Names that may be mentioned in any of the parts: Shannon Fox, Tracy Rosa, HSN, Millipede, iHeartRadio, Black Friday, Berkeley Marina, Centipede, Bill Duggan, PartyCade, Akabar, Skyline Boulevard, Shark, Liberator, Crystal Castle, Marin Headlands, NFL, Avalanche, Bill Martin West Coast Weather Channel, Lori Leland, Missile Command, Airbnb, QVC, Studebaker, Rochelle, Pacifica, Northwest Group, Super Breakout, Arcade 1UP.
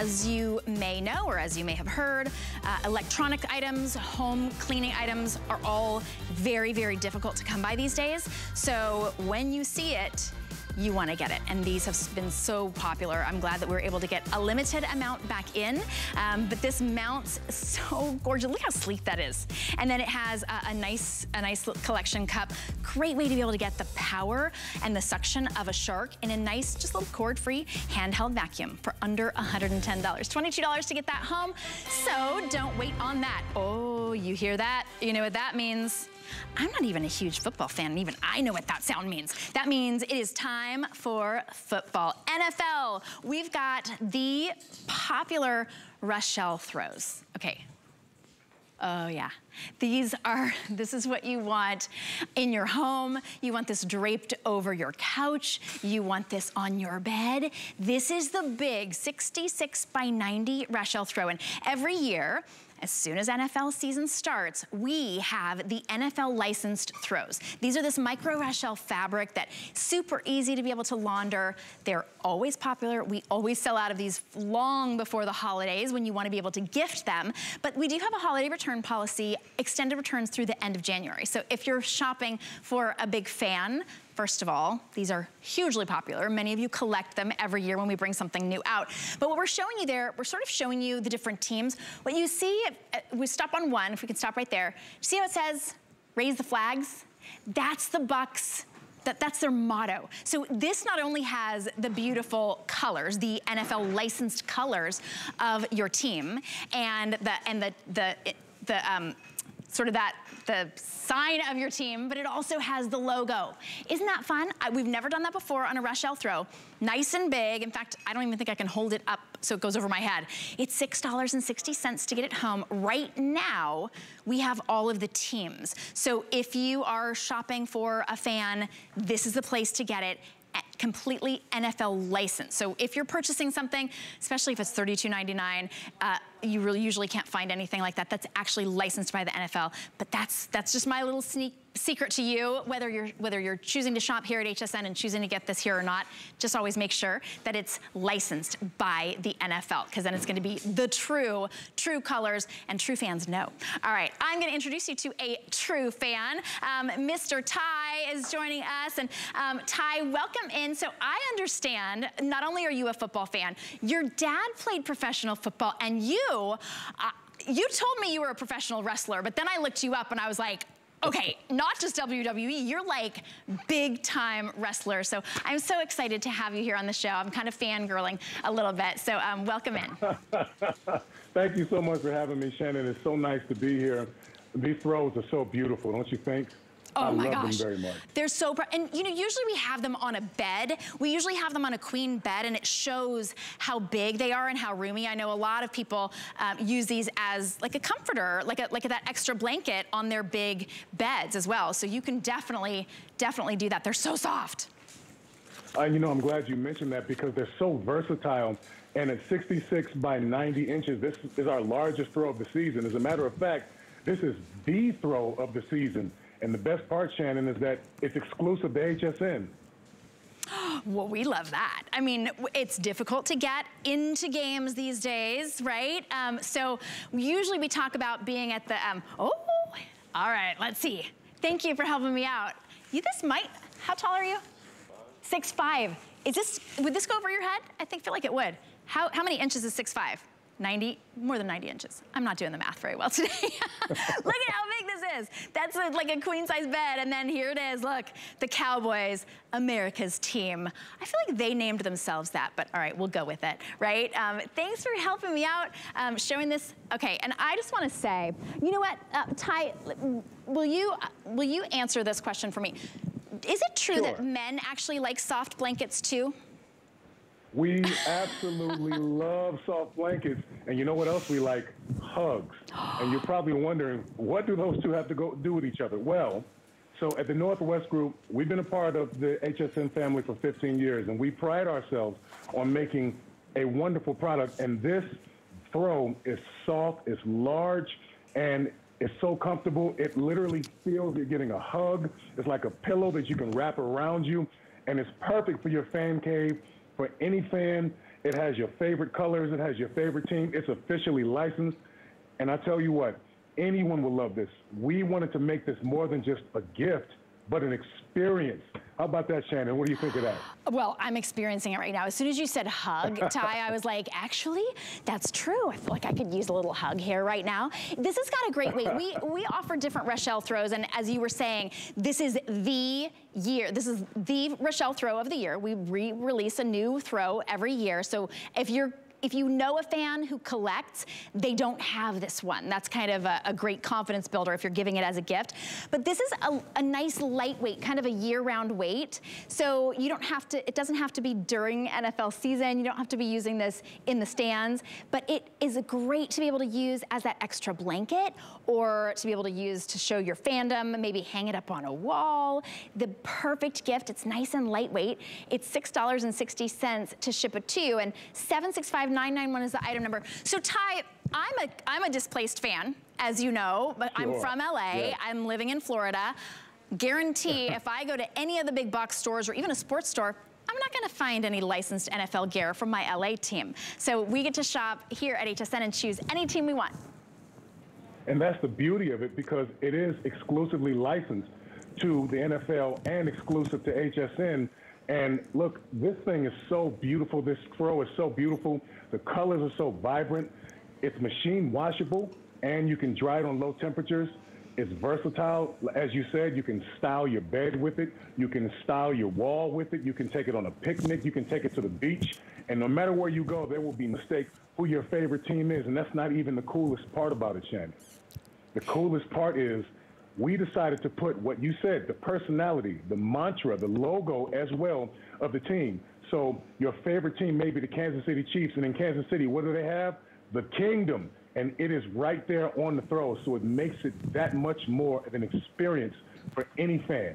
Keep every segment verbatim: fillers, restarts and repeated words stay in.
As you may know, or as you may have heard, uh, electronic items, home cleaning items are all very, very difficult to come by these days. So when you see it, you want to get it. And these have been so popular. I'm glad that we were able to get a limited amount back in. Um, but this mount's so gorgeous. Look how sleek that is. And then it has a, a nice a nice collection cup. Great way to be able to get the power and the suction of a Shark in a nice, just little cord-free handheld vacuum for under one hundred ten dollars. twenty-two dollars to get that home. So don't wait on that. Oh, you hear that? You know what that means. I'm not even a huge football fan, and even I know what that sound means. That means it is time for football. N F L, we've got the popular Rochelle throws. Okay. Oh yeah, these are, this is what you want in your home. You want this draped over your couch. You want this on your bed. This is the big sixty-six by ninety Rochelle throw. And every year, as soon as N F L season starts, we have the N F L licensed throws. These are this micro Rochelle fabric that's super easy to be able to launder. They're always popular. We always sell out of these long before the holidays when you want to be able to gift them. But we do have a holiday return policy, extended returns through the end of January. So if you're shopping for a big fan, first of all, these are hugely popular. Many of you collect them every year when we bring something new out. But what we're showing you there, we're sort of showing you the different teams. What you see, we stop on one, if we can stop right there. See how it says, raise the flags? That's the Bucks. That, that's their motto. So this not only has the beautiful colors, the N F L licensed colors of your team, and the, and the, the, the um, sort of that, the sign of your team, but it also has the logo. Isn't that fun? I, we've never done that before on a Rochelle throw. Nice and big. In fact, I don't even think I can hold it up so it goes over my head. It's six dollars and sixty cents to get it home. Right now, we have all of the teams. So if you are shopping for a fan, this is the place to get it. Completely N F L licensed. So if you're purchasing something, especially if it's thirty-two ninety-nine, uh, you really usually can't find anything like that that's actually licensed by the N F L. But that's that's just my little sneak secret to you. Whether you're whether you're choosing to shop here at H S N and choosing to get this here or not, just always make sure that it's licensed by the N F L, because then it's going to be the true true colors, and true fans know. All right, I'm going to introduce you to a true fan. Um, Mister Ty is joining us, and um, Ty, welcome in. So I understand, not only are you a football fan, your dad played professional football, and you, uh, you told me you were a professional wrestler, but then I looked you up and I was like, okay, not just W W E, you're like big time wrestler. So I'm so excited to have you here on the show. I'm kind of fangirling a little bit, so um, welcome in. Thank you so much for having me, Shannon. It's so nice to be here. These throws are so beautiful, don't you think? Oh I my love gosh. Them very much. They're so pr and you know, usually we have them on a bed. We usually have them on a queen bed, and it shows how big they are and how roomy. I know a lot of people um, use these as like a comforter, like a, like that extra blanket on their big beds as well. So you can definitely, definitely do that. They're so soft. Uh, you know, I'm glad you mentioned that, because they're so versatile. And at sixty-six by ninety inches, this is our largest throw of the season. As a matter of fact, this is the throw of the season. And the best part, Shannon, is that it's exclusive to H S N. Well, we love that. I mean, it's difficult to get into games these days, right? Um, so usually we talk about being at the, um, oh, all right, let's see. Thank you for helping me out. You, this might, how tall are you? Six five. Is this, would this go over your head? I think, feel like it would. How, how many inches is six five? ninety, more than ninety inches. I'm not doing the math very well today. Look at how big this is. That's a, like a queen size bed, and then here it is, look. The Cowboys, America's team. I feel like they named themselves that, but all right, we'll go with it, right? Um, thanks for helping me out, um, showing this. Okay, and I just wanna say, you know what, uh, Ty, will you, will you answer this question for me? Is it true sure. that men actually like soft blankets too? We absolutely love soft blankets. And you know what else we like? Hugs. And you're probably wondering, what do those two have to go do with each other? Well, so at the Northwest Group, we've been a part of the H S N family for fifteen years, and we pride ourselves on making a wonderful product. And this throw is soft, it's large, and it's so comfortable. It literally feels you're getting a hug. It's like a pillow that you can wrap around you, and it's perfect for your fan cave, for any fan, It has your favorite colors. It has your favorite team. It's officially licensed. And I tell you what, anyone will love this. We wanted to make this more than just a gift, but an experience. How about that, Shannon? What do you think of that? Well, I'm experiencing it right now. As soon as you said hug, Ty, I was like, actually, that's true. I feel like I could use a little hug here right now. This has got a great weight. We, we offer different Rochelle throws, and as you were saying, this is the year. This is the Rochelle throw of the year. We re-release a new throw every year, so if you're If you know a fan who collects, they don't have this one. That's kind of a, a great confidence builder if you're giving it as a gift. But this is a, a nice lightweight, kind of a year-round weight. So you don't have to, it doesn't have to be during N F L season. You don't have to be using this in the stands. But it is great to be able to use as that extra blanket or to be able to use to show your fandom, maybe hang it up on a wall. The perfect gift. It's nice and lightweight. It's six dollars and sixty cents to ship it to, and seven six five nine nine one is the item number. So Ty, I'm a, I'm a displaced fan, as you know, but sure. I'm from L A, yeah. I'm living in Florida. Guarantee if I go to any of the big box stores or even a sports store, I'm not gonna find any licensed N F L gear from my L A team. So we get to shop here at H S N and choose any team we want. And that's the beauty of it, because it is exclusively licensed to the N F L and exclusive to H S N. And look, this thing is so beautiful. This throw is so beautiful. The colors are so vibrant. It's machine washable, and you can dry it on low temperatures. It's versatile. As you said, you can style your bed with it. You can style your wall with it. You can take it on a picnic. You can take it to the beach. And no matter where you go, there will be mistakes who your favorite team is. And that's not even the coolest part about it, Shannon. The coolest part is, we decided to put what you said, the personality, the mantra, the logo as well of the team. So your favorite team may be the Kansas City Chiefs, and in Kansas City, what do they have? The Kingdom, and it is right there on the throw. So it makes it that much more of an experience for any fan.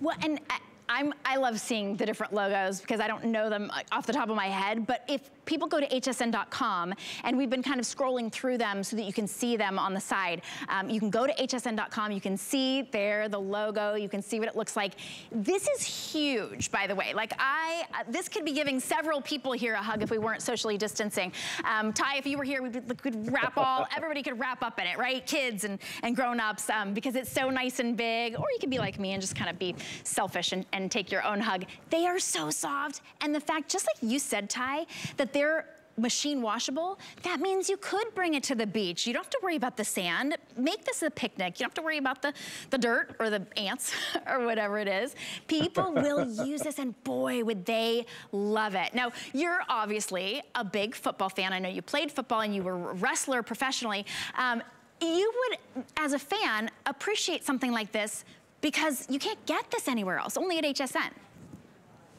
Well, and I I'm, I love seeing the different logos because I don't know them off the top of my head, but if people go to H S N dot com, and we've been kind of scrolling through them so that you can see them on the side. Um, you can go to H S N dot com, you can see there the logo, you can see what it looks like. This is huge, by the way. Like I, uh, this could be giving several people here a hug if we weren't socially distancing. Um, Ty, if you were here, we could wrap all, everybody could wrap up in it, right? Kids and, and grown-ups, um, because it's so nice and big. Or you could be like me and just kind of be selfish and, and take your own hug. They are so soft. And the fact, just like you said, Ty, that they're machine washable, that means you could bring it to the beach. You don't have to worry about the sand. Make this a picnic. You don't have to worry about the, the dirt or the ants or whatever it is. People will use this, and boy, would they love it. Now, you're obviously a big football fan. I know you played football and you were a wrestler professionally. Um, you would, as a fan, appreciate something like this, because you can't get this anywhere else, only at H S N.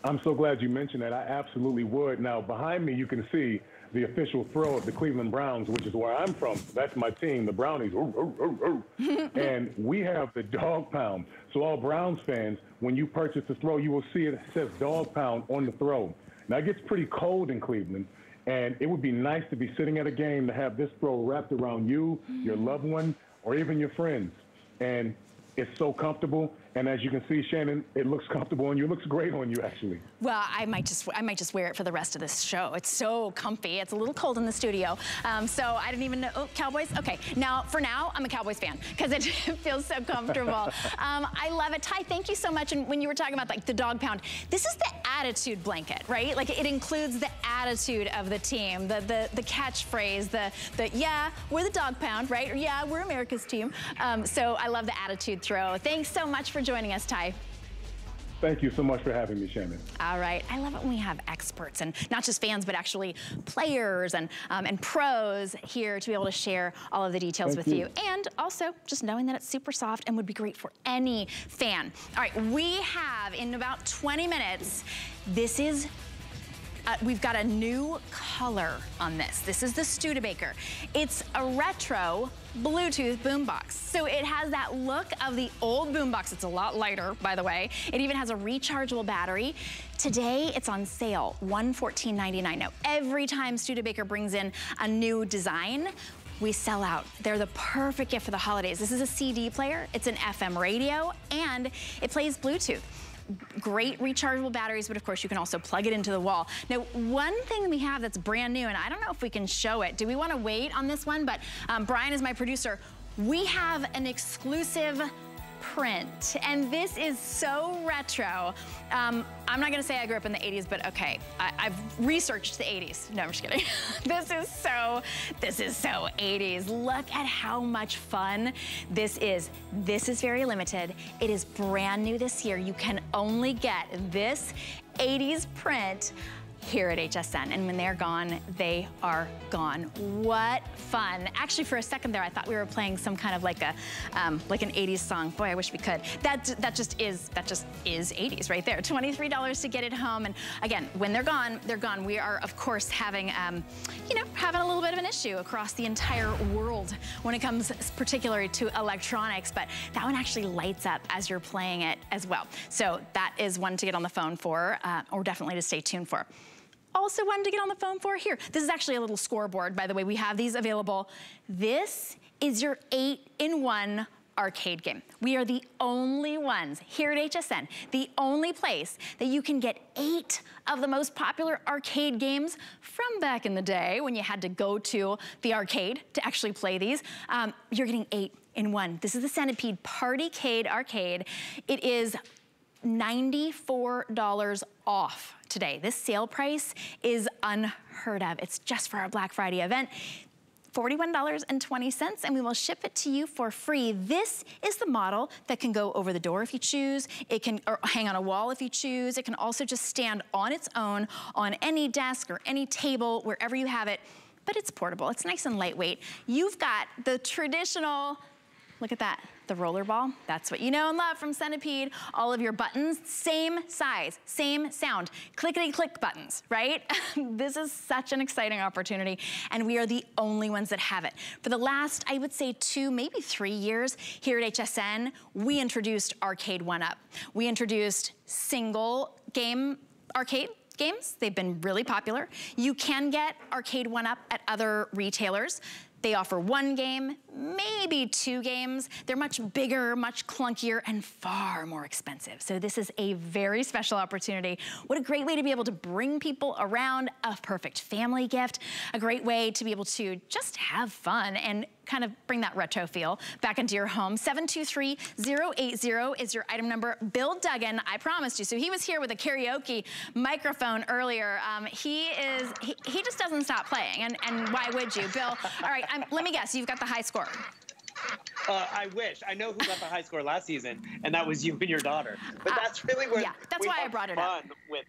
I'm so glad you mentioned that. I absolutely would. Now, behind me, you can see the official throw of the Cleveland Browns, which is where I'm from. That's my team, the Brownies. Ooh, ooh, ooh, ooh. And we have the Dog Pound. So all Browns fans, when you purchase the throw, you will see it says Dog Pound on the throw. Now, it gets pretty cold in Cleveland, and it would be nice to be sitting at a game to have this throw wrapped around you, mm. your loved one, or even your friends. And it's so comfortable, and as you can see, Shannon, it looks comfortable on you. It looks great on you, actually. Well, I might just I might just wear it for the rest of this show. It's so comfy. It's a little cold in the studio, um, so I didn't even know. Oh, Cowboys? Okay. Now, for now, I'm a Cowboys fan because it feels so comfortable. um, I love it. Ty, thank you so much. And when you were talking about like the Dog Pound, this is the attitude blanket, right? Like it includes the attitude of the team, the the, the catchphrase, the the yeah, we're the Dog Pound, right? Or yeah, we're America's team. Um, so I love the attitude throw. Thanks so much for joining us, Ty. Thank you so much for having me, Shannon. All right, I love it when we have experts, and not just fans, but actually players and um, and pros here to be able to share all of the details Thank with you. you. And also just knowing that it's super soft and would be great for any fan. All right, we have in about twenty minutes, this is Uh, we've got a new color on this. This is the Studebaker. It's a retro Bluetooth boombox. So it has that look of the old boombox. It's a lot lighter, by the way. It even has a rechargeable battery. Today, it's on sale, one hundred fourteen ninety-nine. Now, every time Studebaker brings in a new design, we sell out. They're the perfect gift for the holidays. This is a C D player, it's an F M radio, and it plays Bluetooth. great rechargeable batteries, but of course you can also plug it into the wall. Now, one thing we have that's brand new, and I don't know if we can show it. Do we want to wait on this one? But um, Brian is my producer. We have an exclusive print, and this is so retro. Um, I'm not gonna say I grew up in the eighties, but okay, I, I've researched the eighties. No, I'm just kidding. This is so, this is so eighties. Look at how much fun this is. This is very limited. It is brand new this year. You can only get this eighties print here at H S N, and when they're gone, they are gone. What fun. Actually, for a second there, I thought we were playing some kind of like a, um, like an eighties song. Boy, I wish we could. That, that just is, that just is eighties right there. twenty-three dollars to get it home, and again, when they're gone, they're gone. We are, of course, having, um, you know, having a little bit of an issue across the entire world when it comes particularly to electronics, but that one actually lights up as you're playing it as well. So that is one to get on the phone for, uh, or definitely to stay tuned for. Also wanted to get on the phone for here. This is actually a little scoreboard, by the way. We have these available. This is your eight in one arcade game. We are the only ones here at H S N, the only place that you can get eight of the most popular arcade games from back in the day when you had to go to the arcade to actually play these. Um, you're getting eight in one. This is the Centipede PartyCade Arcade. It is ninety-four dollars off today. This sale price is unheard of. It's just for our Black Friday event. forty-one dollars and twenty cents, and we will ship it to you for free. This is the model that can go over the door if you choose. It can or hang on a wall if you choose. It can also just stand on its own on any desk or any table, wherever you have it, but it's portable. It's nice and lightweight. You've got the traditional, look at that, the rollerball. That's what you know and love from Centipede. All of your buttons, same size, same sound. Clickety-click buttons, right? This is such an exciting opportunity, and we are the only ones that have it. For the last, I would say two, maybe three years here at H S N, we introduced Arcade one up. We introduced single game arcade games. They've been really popular. You can get Arcade one up at other retailers. They offer one game, maybe two games. They're much bigger, much clunkier, and far more expensive. So this is a very special opportunity. What a great way to be able to bring people around, a perfect family gift, a great way to be able to just have fun and kind of bring that retro feel back into your home. seven two three zero eight zero is your item number. Bill Duggan, I promised you. So he was here with a karaoke microphone earlier. Um, he is, he, he just doesn't stop playing. And, and why would you, Bill? All right, I'm, let me guess, you've got the high score. Uh, I wish. I know who got the high score last season, and that was you and your daughter. But uh, that's really where yeah, that's why I brought it up. With.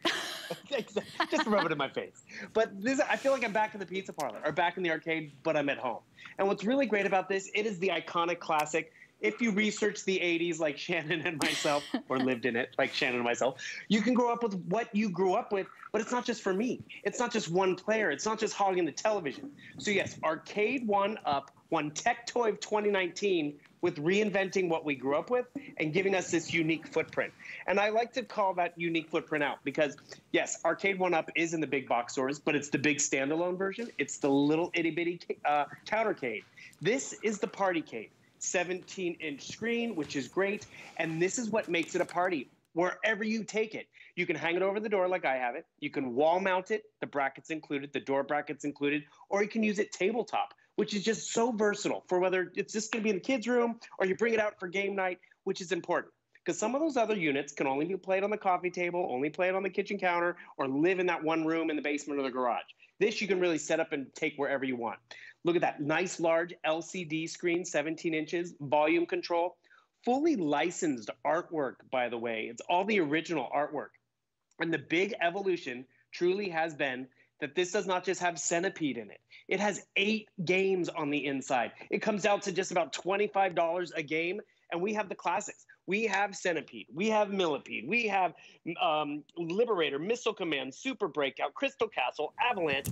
Just rub it in my face. But this, I feel like I'm back in the pizza parlor or back in the arcade, but I'm at home. And what's really great about this, it is the iconic classic. If you research the eighties like Shannon and myself, or lived in it like Shannon and myself, you can grow up with what you grew up with, but it's not just for me. It's not just one player. It's not just hogging the television. So yes, Arcade one up won Tech Toy of twenty nineteen with reinventing what we grew up with and giving us this unique footprint. And I like to call that unique footprint out because, yes, Arcade one up is in the big box stores, but it's the big standalone version. It's the little itty-bitty uh, countercade. This is the PartyCade. seventeen inch screen, which is great, and this is what makes it a party. Wherever you take it, you can hang it over the door like I have it. You can wall mount it, the brackets included, the door brackets included, or you can use it tabletop, which is just so versatile for whether it's just going to be in the kids' room or you bring it out for game night, which is important because some of those other units can only be played on the coffee table, only played on the kitchen counter, or live in that one room in the basement or the garage. This you can really set up and take wherever you want. Look at that nice large L C D screen, seventeen inches, volume control, fully licensed artwork, by the way. It's all the original artwork. And the big evolution truly has been that this does not just have Centipede in it. It has eight games on the inside. It comes out to just about twenty-five dollars a game, and we have the classics. We have Centipede, we have Millipede, we have um, Liberator, Missile Command, Super Breakout, Crystal Castle, Avalanche.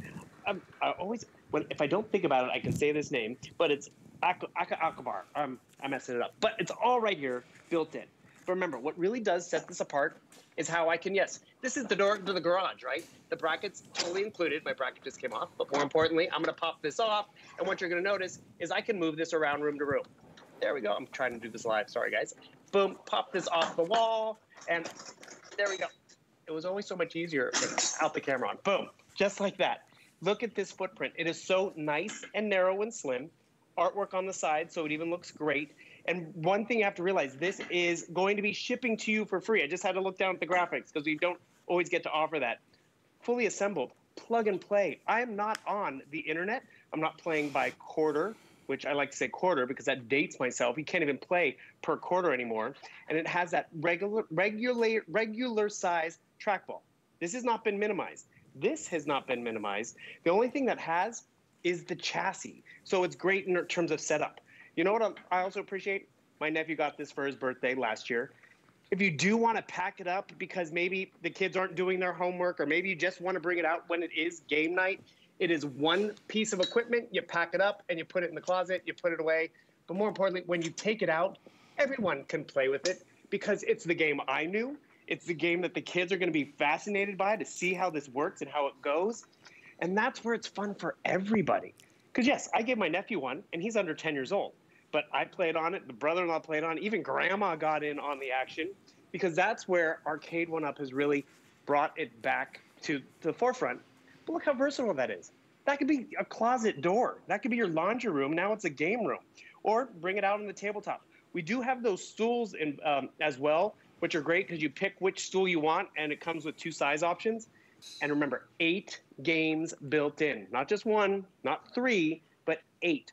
I'm, I always, when, if I don't think about it, I can say this name, but it's Ak- Ak- Akabar. I'm, I'm messing it up, but it's all right here built in. But remember, what really does set this apart is how I can, yes, this is the door to the garage, right? The bracket's fully included. My bracket just came off, but more importantly, I'm gonna pop this off, and what you're gonna notice is I can move this around room to room. There we go. I'm trying to do this live. Sorry, guys. Boom, pop this off the wall, and There we go. It was always so much easier without the camera on. Boom, just like that. Look at this footprint. It is so nice and narrow and slim. Artwork on the side, so it even looks great. And one thing you have to realize, this is going to be shipping to you for free. I just had to look down at the graphics because we don't always get to offer that. Fully assembled, plug and play. I am not on the internet. I'm not playing by quarter, which I like to say quarter because that dates myself. You can't even play per quarter anymore. And it has that regular, regular, regular size trackball. This has not been minimized. This has not been minimized. The only thing that has is the chassis. So it's great in terms of setup. You know what I also appreciate? My nephew got this for his birthday last year. If you do want to pack it up because maybe the kids aren't doing their homework or maybe you just want to bring it out when it is game night, it is one piece of equipment. You pack it up and you put it in the closet, you put it away. But more importantly, when you take it out, everyone can play with it because it's the game I knew. It's the game that the kids are going to be fascinated by to see how this works and how it goes. And that's where it's fun for everybody. Because, yes, I gave my nephew one, and he's under ten years old. But I played on it. The brother-in-law played on it. Even Grandma got in on the action because that's where Arcade one up has really brought it back to the forefront. But look how versatile that is. That could be a closet door. That could be your laundry room. Now it's a game room. Or bring it out on the tabletop. We do have those stools in, um, as well, which are great because you pick which stool you want, and it comes with two size options. And remember, eight games built in. Not just one, not three, but eight.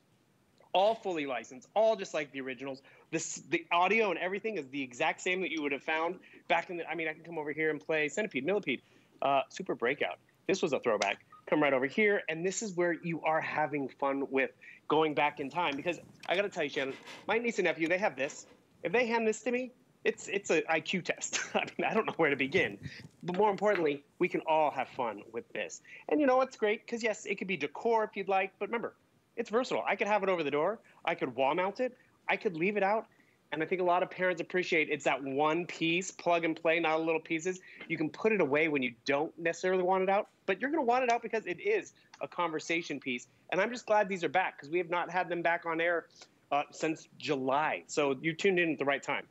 All fully licensed, all just like the originals. This, the audio and everything is the exact same that you would have found back in the, I mean, I can come over here and play Centipede, Millipede, uh, Super Breakout. This was a throwback. Come right over here, and this is where you are having fun with going back in time. Because I got to tell you, Shannon, my niece and nephew, they have this. If they hand this to me, It's it's an I Q test. I mean, I don't know where to begin. But more importantly, we can all have fun with this. And you know what's great? Because, yes, it could be decor if you'd like. But remember, it's versatile. I could have it over the door. I could wall mount it. I could leave it out. And I think a lot of parents appreciate it's that one piece, plug and play, not little pieces. You can put it away when you don't necessarily want it out. But you're going to want it out because it is a conversation piece. And I'm just glad these are back because we have not had them back on air uh, since July. So you tuned in at the right time.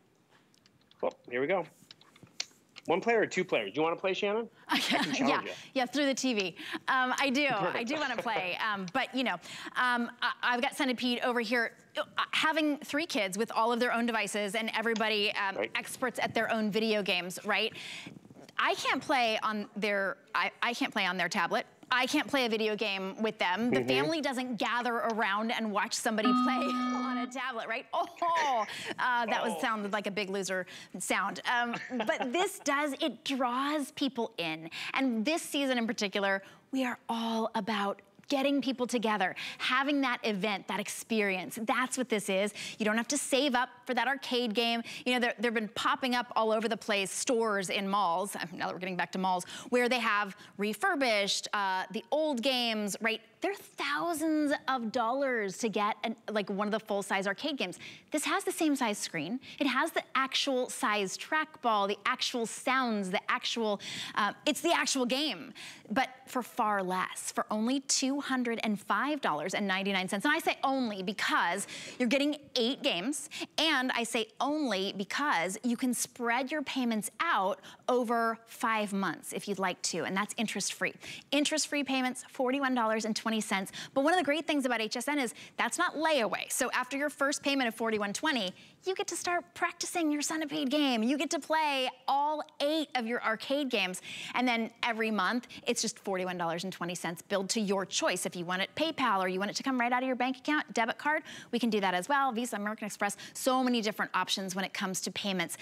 Well, here we go. One player or two players? Do you want to play, Shannon? I can yeah, you. yeah, through the T V. Um, I do, Perfect. I do want to play. Um, but you know, um, I, I've got Centipede over here. Having three kids with all of their own devices and everybody um, right. experts at their own video games, right? I can't play on their. I, I can't play on their tablet. I can't play a video game with them. The mm-hmm. family doesn't gather around and watch somebody play on a tablet, right? Oh, uh, that oh. was sounded like a Big Loser sound. Um, but this does, it draws people in. And this season in particular, we are all about getting people together, having that event, that experience. That's what this is. You don't have to save up for that arcade game. You know, they've been popping up all over the place, stores in malls, now that we're getting back to malls, where they have refurbished uh, the old games, right? They're thousands of dollars to get an, like one of the full-size arcade games. This has the same size screen. It has the actual size trackball, the actual sounds, the actual, uh, it's the actual game, but for far less, for only two hundred five dollars and ninety-nine cents. And I say only because you're getting eight games, and I say only because you can spread your payments out over five months if you'd like to, and that's interest-free. Interest-free payments, forty-one dollars and twenty cents. But one of the great things about H S N is that's not layaway. So after your first payment of forty-one twenty, you get to start practicing your Centipede game. You get to play all eight of your arcade games. And then every month, it's just forty-one dollars and twenty cents billed to your choice. If you want it PayPal or you want it to come right out of your bank account, debit card, we can do that as well. Visa, American Express, so many different options when it comes to payments.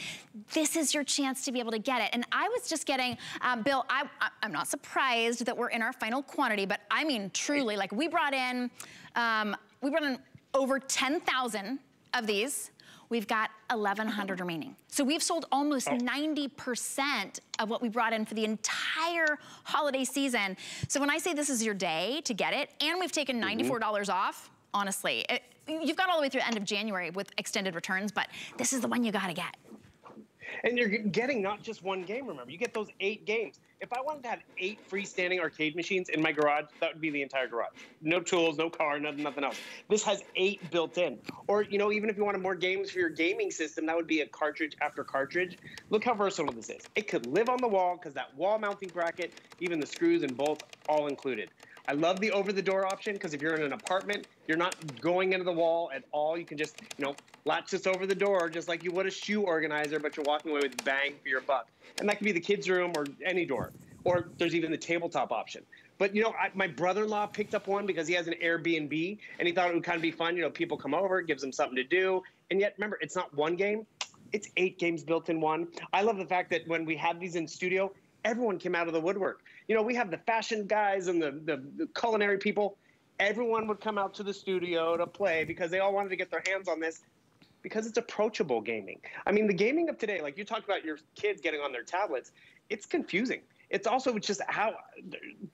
This is your chance to be able to get it. And I was just getting, um, Bill, I, I'm not surprised that we're in our final quantity, but I mean, truly, like we brought in, um, we brought in over ten thousand of these. We've got eleven hundred remaining. So we've sold almost ninety percent of what we brought in for the entire holiday season. So when I say this is your day to get it, and we've taken ninety-four dollars mm-hmm. off, honestly, it, you've got all the way through the end of January with extended returns, but this is the one you gotta get. And you're getting not just one game, remember. You get those eight games. if I wanted to have eight freestanding arcade machines in my garage, that would be the entire garage. No tools, no car, nothing, nothing else. This has eight built in. Or, you know, even if you wanted more games for your gaming system, that would be a cartridge after cartridge. Look how versatile this is. It could live on the wall because that wall mounting bracket, even the screws and bolts, all included. I love the over-the-door option because if you're in an apartment, you're not going into the wall at all. You can just, you know, latch this over the door just like you would a shoe organizer, but you're walking away with bang for your buck. And that could be the kids' room or any door. Or there's even the tabletop option. But, you know, I, my brother-in-law picked up one because he has an Airbnb, and he thought it would kind of be fun. You know, people come over, it gives them something to do. And yet, remember, it's not one game. It's eight games built in one. I love the fact that when we had these in studio, everyone came out of the woodwork. You know, we have the fashion guys and the, the, the culinary people. Everyone would come out to the studio to play because they all wanted to get their hands on this because it's approachable gaming. I mean, the gaming of today, like you talked about your kids getting on their tablets, it's confusing. It's also just how,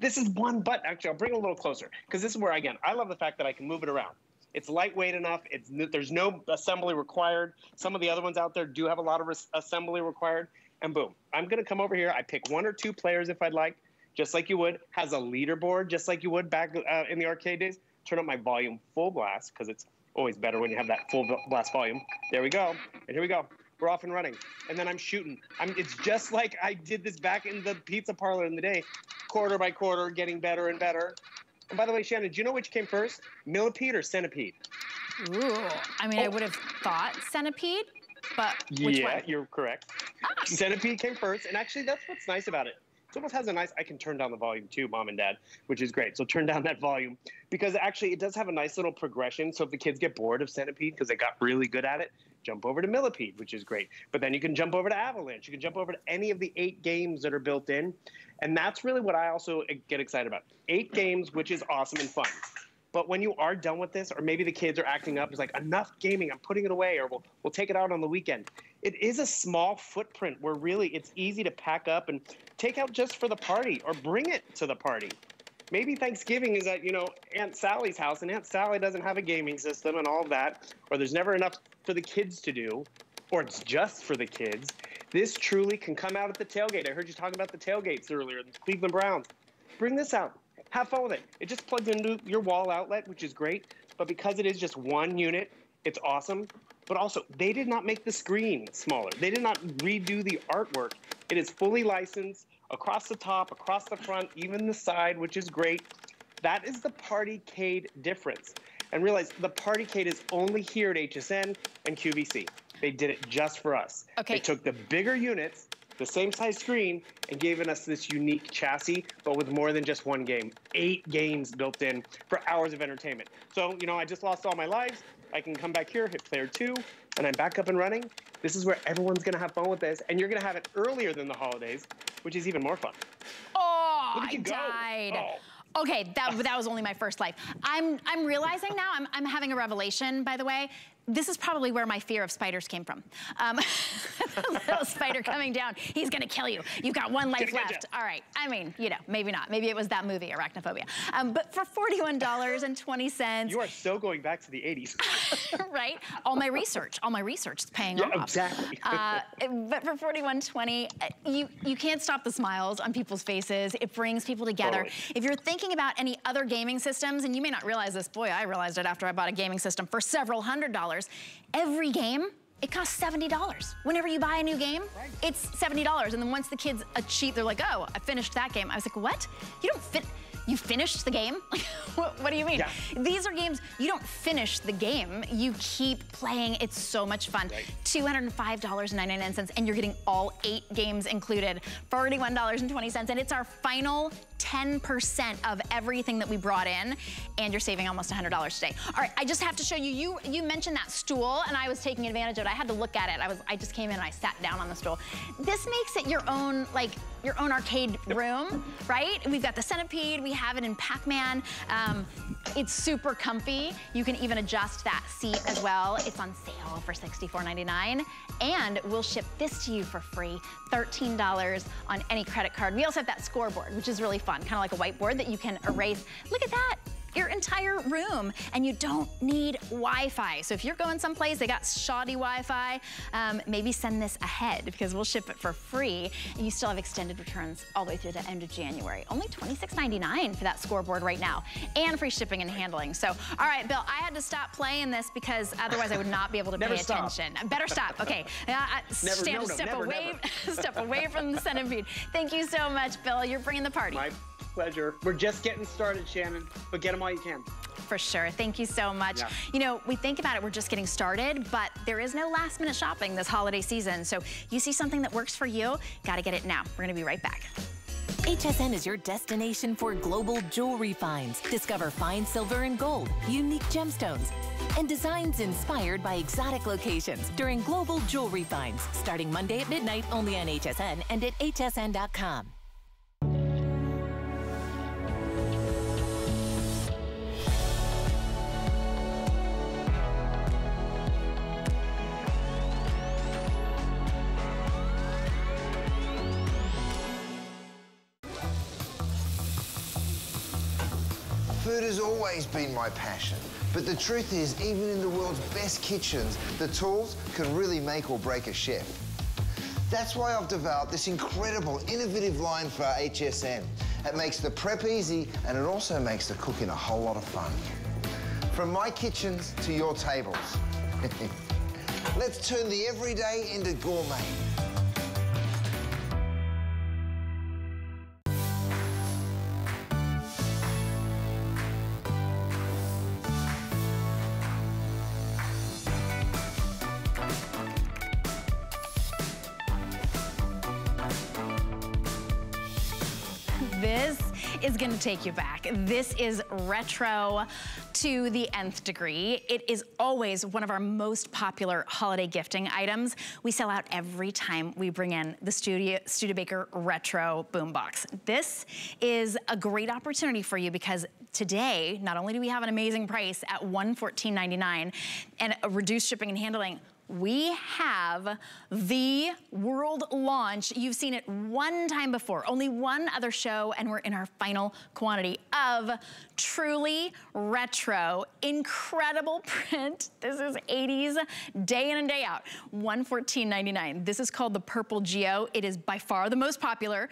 this is one button. Actually, I'll bring it a little closer because this is where, again, I love the fact that I can move it around. It's lightweight enough. It's, there's no assembly required. Some of the other ones out there do have a lot of assembly required. And boom, I'm going to come over here. I pick one or two players if I'd like, just like you would. Has a leaderboard, just like you would back uh, in the arcade days. Turn up my volume full blast because it's always better when you have that full blast volume. There we go. And here we go. We're off and running. And then I'm shooting. I'm, it's just like I did this back in the pizza parlor in the day, quarter by quarter, getting better and better. And by the way, Shannon, do you know which came first, Millipede or Centipede? Ooh, I mean, oh. I would have thought Centipede. But which yeah, one? You're correct. Ah. Centipede came first, and actually that's what's nice about it. It almost has a nice, I can turn down the volume too, Mom and Dad, which is great. So turn down that volume because actually it does have a nice little progression. So if the kids get bored of Centipede because they got really good at it, jump over to Millipede, which is great. But then you can jump over to Avalanche. You can jump over to any of the eight games that are built in. And that's really what I also get excited about. Eight games, which is awesome and fun. But when you are done with this, or maybe the kids are acting up, it's like, enough gaming, I'm putting it away, or we'll, we'll take it out on the weekend. It is a small footprint where really it's easy to pack up and take out just for the party or bring it to the party. Maybe Thanksgiving is at, you know, Aunt Sally's house, and Aunt Sally doesn't have a gaming system and all that, or there's never enough for the kids to do, or it's just for the kids. This truly can come out at the tailgate. I heard you talking about the tailgates earlier, the Cleveland Browns. Bring this out. Have fun with it. It just plugs into your wall outlet, which is great. But because it is just one unit, it's awesome. But also, they did not make the screen smaller. They did not redo the artwork. It is fully licensed across the top, across the front, even the side, which is great. That is the PartyCade difference. And realize the PartyCade is only here at H S N and Q V C. They did it just for us. Okay. They took the bigger units, the same size screen, and giving us this unique chassis, but with more than just one game. Eight games built in for hours of entertainment. So, you know, I just lost all my lives. I can come back here, hit player two, and I'm back up and running. This is where everyone's gonna have fun with this, and you're gonna have it earlier than the holidays, which is even more fun. Oh, look at you go. I died. Oh. Okay, that, that was only my first life. I'm, I'm realizing now, I'm, I'm having a revelation, by the way. This is probably where my fear of spiders came from. Um, the little spider coming down, he's gonna kill you. You've got one life left. All right, I mean, you know, maybe not. Maybe it was that movie, Arachnophobia. Um, but for forty-one dollars and twenty cents. You are so going back to the eighties. Right, all my research, all my research is paying yeah, off. Exactly. Uh, but for forty-one twenty, you, you can't stop the smiles on people's faces. It brings people together. Totally. If you're thinking about any other gaming systems, and you may not realize this, boy, I realized it after I bought a gaming system for several hundred dollars. Every game, it costs seventy dollars. Whenever you buy a new game, right, it's seventy dollars. And then once the kids achieve, they're like, oh, I finished that game. I was like, what? You don't fit, you finished the game? what, what do you mean? Yeah. These are games, you don't finish the game. You keep playing, it's so much fun. Right. two hundred five dollars and ninety-nine cents, and you're getting all eight games included. forty-one dollars and twenty cents, and it's our final ten percent of everything that we brought in, and you're saving almost one hundred dollars today. All right, I just have to show you, you you mentioned that stool, and I was taking advantage of it. I had to look at it. I was I just came in and I sat down on the stool. This makes it your own, like, your own arcade room, right? We've got the Centipede, we have it in Pac-Man. Um, it's super comfy. You can even adjust that seat as well. It's on sale for sixty-four ninety-nine, and we'll ship this to you for free, thirteen dollars on any credit card. We also have that scoreboard, which is really fun, kind of like a whiteboard that you can erase. Look at that. your entire room, and you don't need Wi-Fi. So if you're going someplace, they got shoddy Wi-Fi, um, maybe send this ahead because we'll ship it for free, and you still have extended returns all the way through the end of January. Only twenty-six ninety-nine for that scoreboard right now, and free shipping and handling. So, all right, Bill, I had to stop playing this because otherwise I would not be able to pay attention. Stop. Better stop. Okay, uh, never, stand, no, no, step never, away, never. Step away from the Centipede. Thank you so much, Bill. You're bringing the party. My pleasure. We're just getting started, Shannon, but get them all you can. For sure. Thank you so much. Yeah. You know, we think about it, we're just getting started, but there is no last minute shopping this holiday season. So you see something that works for you, gotta get it now. We're gonna be right back. H S N is your destination for global jewelry finds. Discover fine silver and gold, unique gemstones, and designs inspired by exotic locations during global jewelry finds, starting Monday at midnight only on H S N and at H S N dot com. Food has always been my passion, but the truth is, even in the world's best kitchens, the tools can really make or break a chef. That's why I've developed this incredible, innovative line for H S N. It makes the prep easy, and it also makes the cooking a whole lot of fun. From my kitchens to your tables. Let's turn the everyday into gourmet. Is going to take you back. This is retro to the nth degree. It is always one of our most popular holiday gifting items. We sell out every time we bring in the Studio Studebaker Retro Boombox. This is a great opportunity for you because today, not only do we have an amazing price at one hundred fourteen ninety-nine and a reduced shipping and handling, we have the world launch. You've seen it one time before, only one other show, and we're in our final quantity of truly retro, incredible print. This is eighties, day in and day out, one hundred fourteen ninety-nine. This is called the Purple Geo. It is by far the most popular.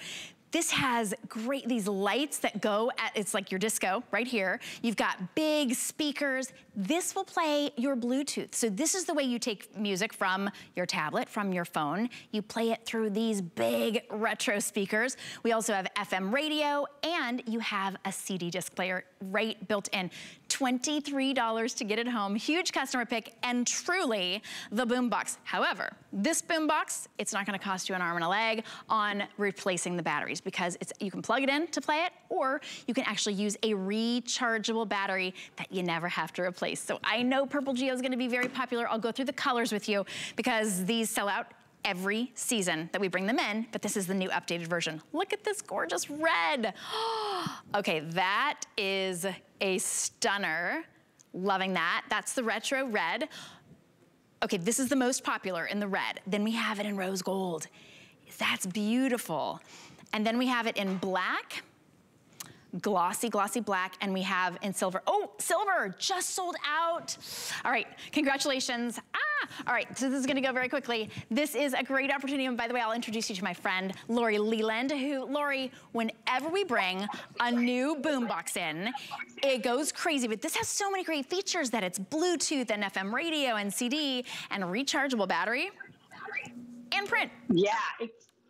This has great, these lights that go at, it's like your disco right here. You've got big speakers. This will play your Bluetooth. So this is the way you take music from your tablet, from your phone. You play it through these big retro speakers. We also have F M radio, and you have a C D disc player right built in. twenty-three dollars to get it home, huge customer pick, and truly the boombox. However, this boombox, it's not gonna cost you an arm and a leg on replacing the batteries because it's, you can plug it in to play it, or you can actually use a rechargeable battery that you never have to replace. So I know Purple Geo is gonna be very popular. I'll go through the colors with you because these sell out every season that we bring them in, but this is the new updated version. Look at this gorgeous red. Okay, that is a stunner. Loving that. That's the retro red. Okay, this is the most popular in the red. Then we have it in rose gold. That's beautiful. And then we have it in black. Glossy, glossy black, and we have in silver. Oh, silver just sold out. All right, congratulations. Ah, all right, so this is gonna go very quickly. This is a great opportunity, and by the way, I'll introduce you to my friend, Lori Leland, who, Lori, whenever we bring a new boombox in, it goes crazy, but this has so many great features that it's Bluetooth and F M radio and C D and rechargeable battery and print. Yeah.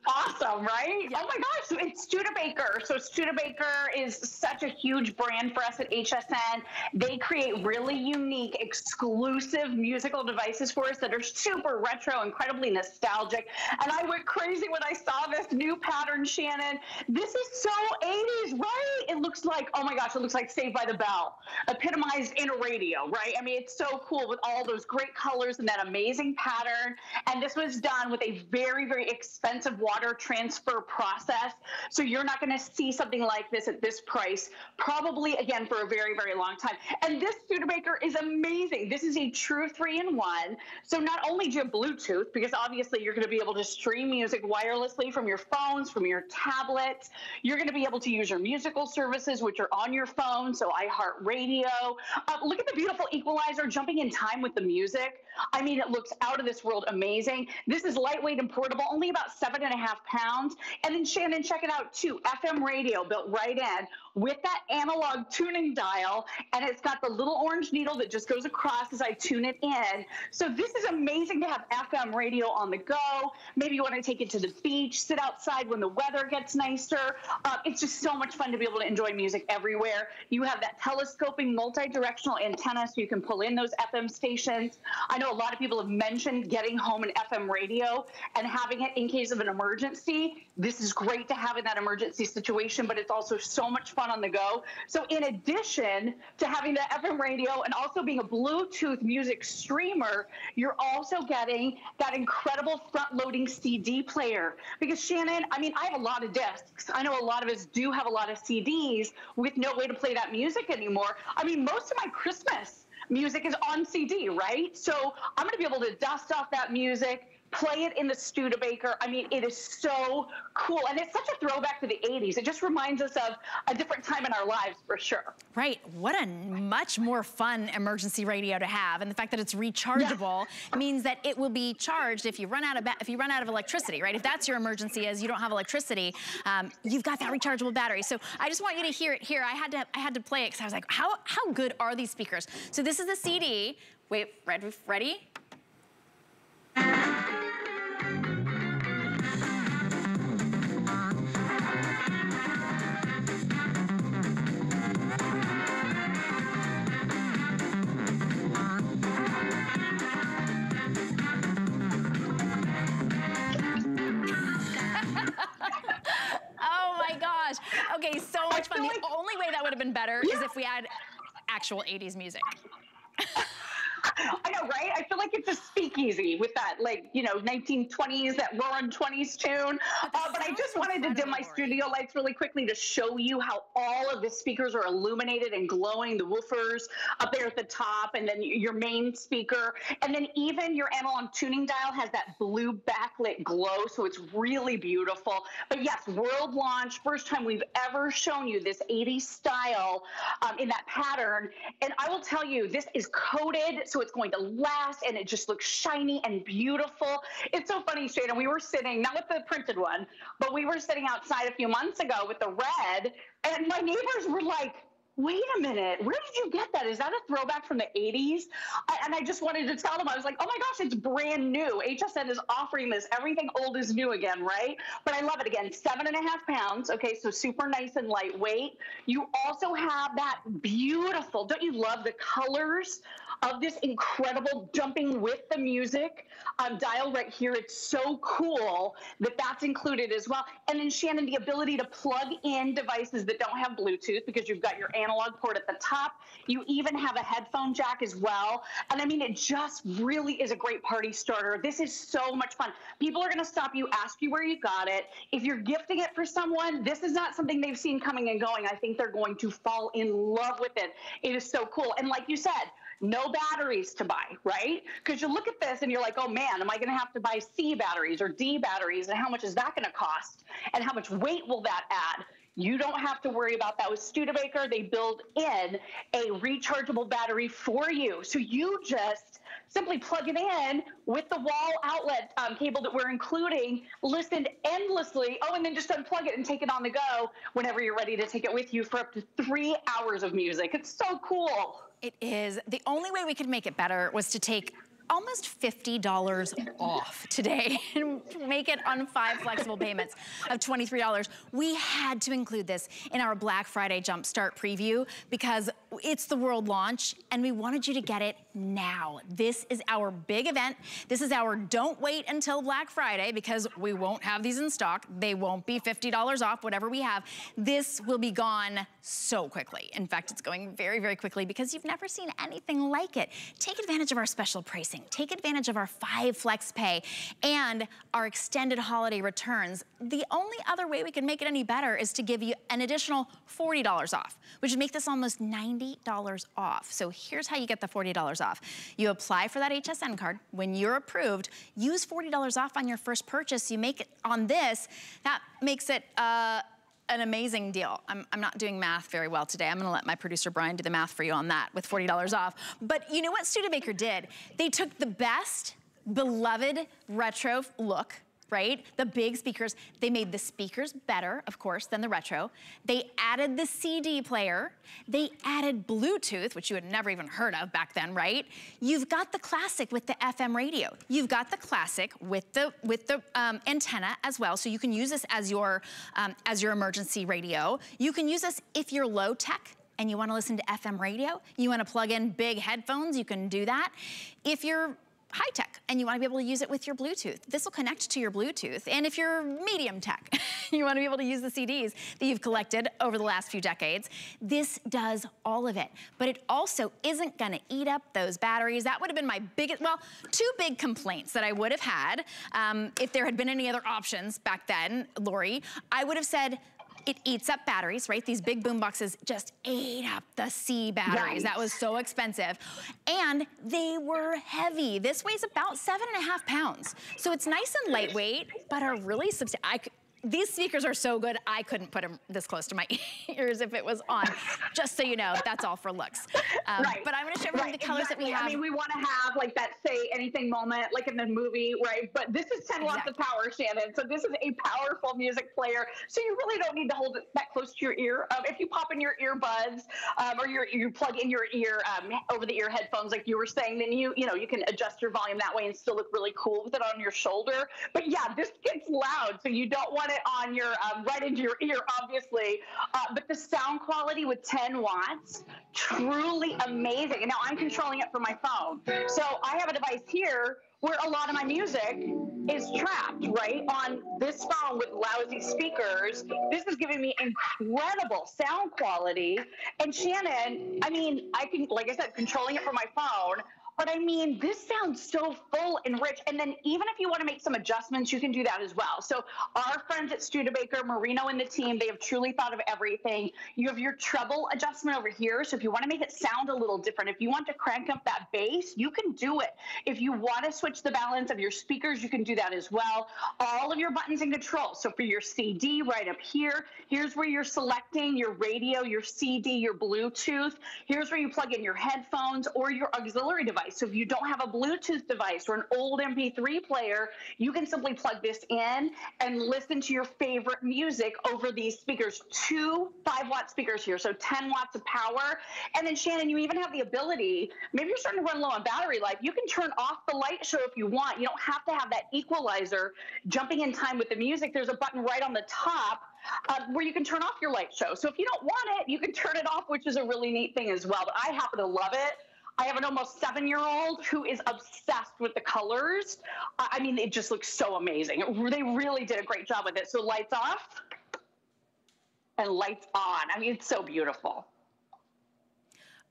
Awesome, right? Yeah. Oh my gosh, it's Studebaker. So Studebaker is such a huge brand for us at H S N. They create really unique, exclusive musical devices for us that are super retro, incredibly nostalgic. And I went crazy when I saw this new pattern, Shannon. This is so eighties, right? It looks like, oh my gosh, it looks like Saved by the Bell, epitomized in a radio, right? I mean, it's so cool with all those great colors and that amazing pattern. And this was done with a very, very expensive watch water transfer process. So you're not going to see something like this at this price, probably again for a very, very long time. And this Studebaker is amazing. This is a true three in one. So not only do you have Bluetooth, because obviously you're going to be able to stream music wirelessly from your phones, from your tablets. You're going to be able to use your musical services, which are on your phone, so iHeartRadio. Uh, look at the beautiful equalizer jumping in time with the music. I mean, it looks out of this world amazing. This is lightweight and portable, only about seven and a half pounds. And then Shannon, check it out too. F M radio built right in with that analog tuning dial, and it's got the little orange needle that just goes across as I tune it in. So this is amazing to have F M radio on the go. Maybe you want to take it to the beach, sit outside when the weather gets nicer. Uh, it's just so much fun to be able to enjoy music everywhere. You have that telescoping multi-directional antenna, so you can pull in those F M stations. I know a lot of people have mentioned getting home an F M radio and having it in case of an emergency. This is great to have in that emergency situation, but it's also so much fun on the go. So in addition to having the F M radio and also being a Bluetooth music streamer, you're also getting that incredible front-loading C D player. Because Shannon, I mean, I have a lot of discs. I know a lot of us do have a lot of C Ds with no way to play that music anymore. I mean, most of my Christmas music is on C D, right? So I'm gonna be able to dust off that music, play it in the Studebaker. I mean, it is so cool. And it's such a throwback to the eighties. It just reminds us of a different time in our lives for sure. Right. What a much more fun emergency radio to have. And the fact that it's rechargeable yeah. means that it will be charged if you run out of if you run out of electricity, right? If that's your emergency is you don't have electricity, um, you've got that rechargeable battery. So I just want you to hear it here. I had to I had to play it because I was like, how, how good are these speakers? So this is the C D. Wait, ready? ready? Okay, so much fun. Like, the only way that would have been better yeah. is if we had actual eighties music. I know, right? I feel like it's a speakeasy with that, like, you know, nineteen twenties, that roaring twenties tune. Uh, but I just wanted to dim my studio lights really quickly to show you how all of the speakers are illuminated and glowing, the woofers up there at the top, and then your main speaker. And then even your analog tuning dial has that blue backlit glow, so it's really beautiful. But yes, world launch, first time we've ever shown you this eighties style um, in that pattern. And I will tell you, this is coated, so it's going to last, and it just looks shiny and beautiful. It's so funny, Shannon, we were sitting, not with the printed one, but we were sitting outside a few months ago with the red, and my neighbors were like, wait a minute, where did you get that? Is that a throwback from the eighties? I, and I just wanted to tell them, I was like, oh my gosh, it's brand new. H S N is offering this. Everything old is new again, right? But I love it again. Seven and a half pounds. Okay, so super nice and lightweight. You also have that beautiful, don't you love the colors of this incredible jumping with the music um, dial right here? It's so cool that that's included as well. And then Shannon, the ability to plug in devices that don't have Bluetooth, because you've got your analog port at the top. You even have a headphone jack as well. And I mean, it just really is a great party starter. This is so much fun. People are gonna stop you, ask you where you got it. If you're gifting it for someone, this is not something they've seen coming and going. I think they're going to fall in love with it. It is so cool. And like you said, no batteries to buy, right? Because you look at this and you're like, oh man, am I gonna have to buy C batteries or D batteries? And how much is that gonna cost? And how much weight will that add? You don't have to worry about that with Studebaker. They build in a rechargeable battery for you. So you just simply plug it in with the wall outlet um, cable that we're including, listen endlessly. Oh, and then just unplug it and take it on the go whenever you're ready to take it with you for up to three hours of music. It's so cool. It is. The only way we could make it better was to take almost fifty dollars off today and make it on five flexible payments of twenty-three dollars. We had to include this in our Black Friday Jumpstart preview because it's the World Launch, and we wanted you to get it now. This is our big event. This is our don't wait until Black Friday, because we won't have these in stock. They won't be fifty dollars off, whatever we have. This will be gone so quickly. In fact, it's going very, very quickly because you've never seen anything like it. Take advantage of our special pricing. Take advantage of our five flex pay and our extended holiday returns. The only other way we can make it any better is to give you an additional forty dollars off, which would make this almost ninety dollars off. So here's how you get the forty dollars off. You apply for that H S N card. When you're approved, use forty dollars off on your first purchase. You make it on this, that makes it uh, an amazing deal. I'm, I'm not doing math very well today. I'm gonna let my producer Brian do the math for you on that with forty dollars off. But you know what Studebaker did? They took the best beloved retro look, right? The big speakers. They made the speakers better, of course, than the retro. They added the C D player. They added Bluetooth, which you had never even heard of back then, right? You've got the classic with the F M radio. You've got the classic with the with the um, antenna as well, so you can use this as your um, as your emergency radio. You can use this if you're low tech and you want to listen to F M radio. You want to plug in big headphones. You can do that. If you're high tech and you want to be able to use it with your Bluetooth, this will connect to your Bluetooth. And if you're medium tech, you want to be able to use the C Ds that you've collected over the last few decades. This does all of it, but it also isn't going to eat up those batteries. That would have been my biggest, well, two big complaints that I would have had um, if there had been any other options back then, Lori. I would have said, it eats up batteries, right? These big boom boxes just ate up the C batteries. Right. That was so expensive. And they were heavy. This weighs about seven and a half pounds. So it's nice and lightweight, but are really substantial. These speakers are so good, I couldn't put them this close to my ears if it was on. Just so you know, that's all for looks. Um, right. But I'm gonna show everyone right. the colors exactly. that we have. I mean, we wanna have like that say anything moment, like in the movie, right? But this is ten exactly. watts of power, Shannon. So this is a powerful music player. So you really don't need to hold it that close to your ear. Um, if you pop in your earbuds um, or your, you plug in your ear, um, over the ear headphones, like you were saying, then you, you know, you can adjust your volume that way and still look really cool with it on your shoulder. But yeah, this gets loud. So you don't want it on your um, right into your ear, obviously, uh, but the sound quality with ten watts, truly amazing. And now I'm controlling it from my phone, so I have a device here where a lot of my music is trapped, right, on this phone with lousy speakers. This is giving me incredible sound quality. And Shannon, I mean, I can, like I said, controlling it from my phone. But I mean, this sounds so full and rich. And then even if you want to make some adjustments, you can do that as well. So our friends at Studebaker, Marino and the team, they have truly thought of everything. You have your treble adjustment over here. So if you want to make it sound a little different, if you want to crank up that bass, you can do it. If you want to switch the balance of your speakers, you can do that as well. All of your buttons and controls. So for your C D right up here, here's where you're selecting your radio, your C D, your Bluetooth. Here's where you plug in your headphones or your auxiliary device. So if you don't have a Bluetooth device or an old M P three player, you can simply plug this in and listen to your favorite music over these speakers. Two five-watt speakers here, so ten watts of power. And then, Shannon, you even have the ability, maybe you're starting to run low on battery life, you can turn off the light show if you want. You don't have to have that equalizer jumping in time with the music. There's a button right on the top Uh, where you can turn off your light show. So if you don't want it, you can turn it off, which is a really neat thing as well. But I happen to love it. I have an almost seven-year-old who is obsessed with the colors. I mean, it just looks so amazing. It, they really did a great job with it. So lights off and lights on. I mean, it's so beautiful.